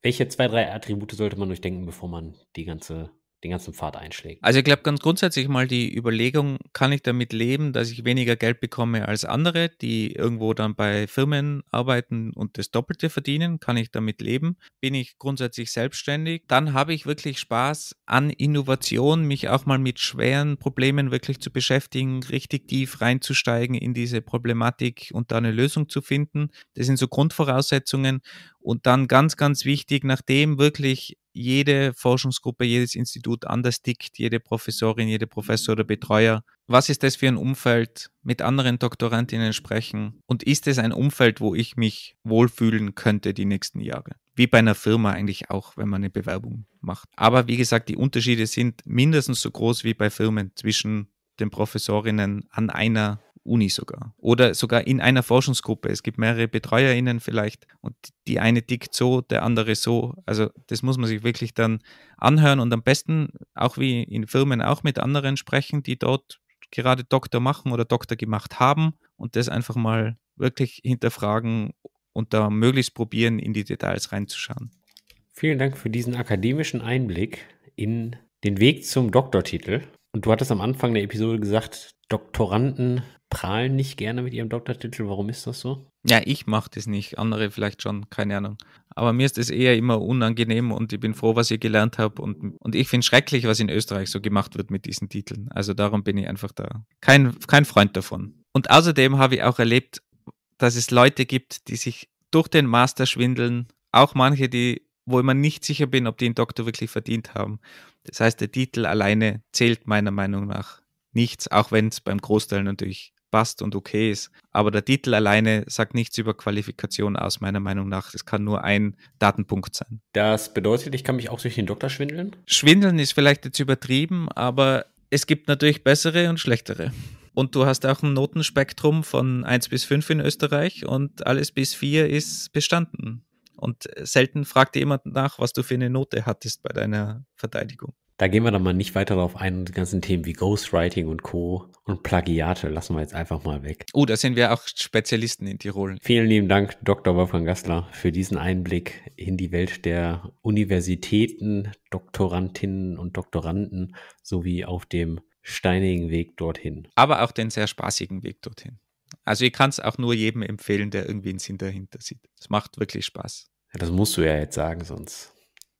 welche zwei, drei Attribute sollte man durchdenken, bevor man die ganze, den ganzen Pfad einschlägt? Also ich glaube ganz grundsätzlich mal die Überlegung, kann ich damit leben, dass ich weniger Geld bekomme als andere, die irgendwo dann bei Firmen arbeiten und das Doppelte verdienen? Kann ich damit leben? Bin ich grundsätzlich selbstständig? Dann habe ich wirklich Spaß an Innovation, mich auch mal mit schweren Problemen wirklich zu beschäftigen, richtig tief reinzusteigen in diese Problematik und da eine Lösung zu finden. Das sind so Grundvoraussetzungen. Und dann ganz, ganz wichtig, nachdem wirklich jede Forschungsgruppe, jedes Institut anders tickt, jede Professorin, jede Professor oder Betreuer. Was ist das für ein Umfeld? Mit anderen Doktorandinnen sprechen. Und ist es ein Umfeld, wo ich mich wohlfühlen könnte die nächsten Jahre? Wie bei einer Firma eigentlich auch, wenn man eine Bewerbung macht. Aber wie gesagt, die Unterschiede sind mindestens so groß wie bei Firmen zwischen den Professorinnen an einer Uni sogar. Oder sogar in einer Forschungsgruppe. Es gibt mehrere BetreuerInnen vielleicht und die eine tickt so, der andere so. Also das muss man sich wirklich dann anhören und am besten auch wie in Firmen auch mit anderen sprechen, die dort gerade Doktor machen oder Doktor gemacht haben, und das einfach mal wirklich hinterfragen und da möglichst probieren, in die Details reinzuschauen. Vielen Dank für diesen akademischen Einblick in den Weg zum Doktortitel. Und du hattest am Anfang der Episode gesagt, Doktoranden prahlen nicht gerne mit ihrem Doktortitel. Warum ist das so? Ja, ich mache das nicht. Andere vielleicht schon, keine Ahnung. Aber mir ist das eher immer unangenehm und ich bin froh, was ich gelernt habe. Und, und ich finde es schrecklich, was in Österreich so gemacht wird mit diesen Titeln. Also darum bin ich einfach da kein, kein Freund davon. Und außerdem habe ich auch erlebt, dass es Leute gibt, die sich durch den Master schwindeln. Auch manche, die, wo ich mir nicht sicher bin, ob die einen Doktor wirklich verdient haben. Das heißt, der Titel alleine zählt meiner Meinung nach nichts, auch wenn es beim Großteil natürlich passt und okay ist. Aber der Titel alleine sagt nichts über Qualifikation aus, meiner Meinung nach. Es kann nur ein Datenpunkt sein. Das bedeutet, ich kann mich auch durch den Doktor schwindeln? Schwindeln ist vielleicht jetzt übertrieben, aber es gibt natürlich bessere und schlechtere. Und du hast auch ein Notenspektrum von eins bis fünf in Österreich und alles bis vier ist bestanden. Und selten fragt dir jemand nach, was du für eine Note hattest bei deiner Verteidigung. Da gehen wir dann mal nicht weiter darauf ein, und die ganzen Themen wie Ghostwriting und Co. und Plagiate lassen wir jetzt einfach mal weg. Oh, da sind wir auch Spezialisten in Tirol. Vielen lieben Dank, Doktor Wolfgang Gassler, für diesen Einblick in die Welt der Universitäten, Doktorandinnen und Doktoranden sowie auf dem steinigen Weg dorthin. Aber auch den sehr spaßigen Weg dorthin. Also ich kann es auch nur jedem empfehlen, der irgendwie einen Sinn dahinter sieht. Es macht wirklich Spaß. Ja, das musst du ja jetzt sagen, sonst.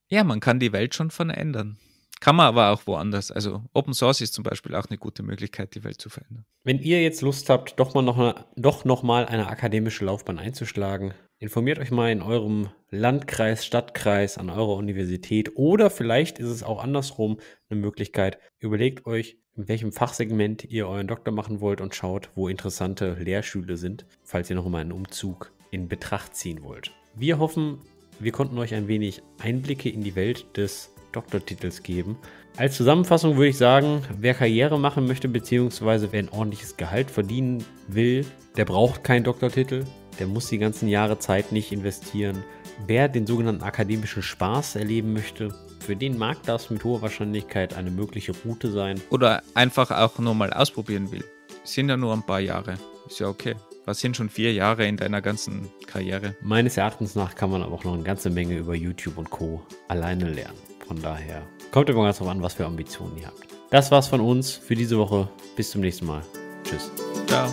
Ja, man kann die Welt schon verändern. Kann man aber auch woanders. Also Open Source ist zum Beispiel auch eine gute Möglichkeit, die Welt zu verändern. Wenn ihr jetzt Lust habt, doch mal noch, eine, doch noch mal eine akademische Laufbahn einzuschlagen, informiert euch mal in eurem Landkreis, Stadtkreis, an eurer Universität, oder vielleicht ist es auch andersrum eine Möglichkeit. Überlegt euch, in welchem Fachsegment ihr euren Doktor machen wollt und schaut, wo interessante Lehrstühle sind, falls ihr noch mal einen Umzug in Betracht ziehen wollt. Wir hoffen, wir konnten euch ein wenig Einblicke in die Welt des Doktortitels geben. Als Zusammenfassung würde ich sagen, wer Karriere machen möchte bzw. wer ein ordentliches Gehalt verdienen will, der braucht keinen Doktortitel, der muss die ganzen Jahre Zeit nicht investieren. Wer den sogenannten akademischen Spaß erleben möchte, für den mag das mit hoher Wahrscheinlichkeit eine mögliche Route sein. Oder einfach auch nur mal ausprobieren will. Sind ja nur ein paar Jahre, ist ja okay. Was sind schon vier Jahre in deiner ganzen Karriere? Meines Erachtens nach kann man aber auch noch eine ganze Menge über YouTube und Co. alleine lernen. Von daher kommt immer ganz drauf an, was für Ambitionen ihr habt. Das war's von uns für diese Woche. Bis zum nächsten Mal. Tschüss. Ciao.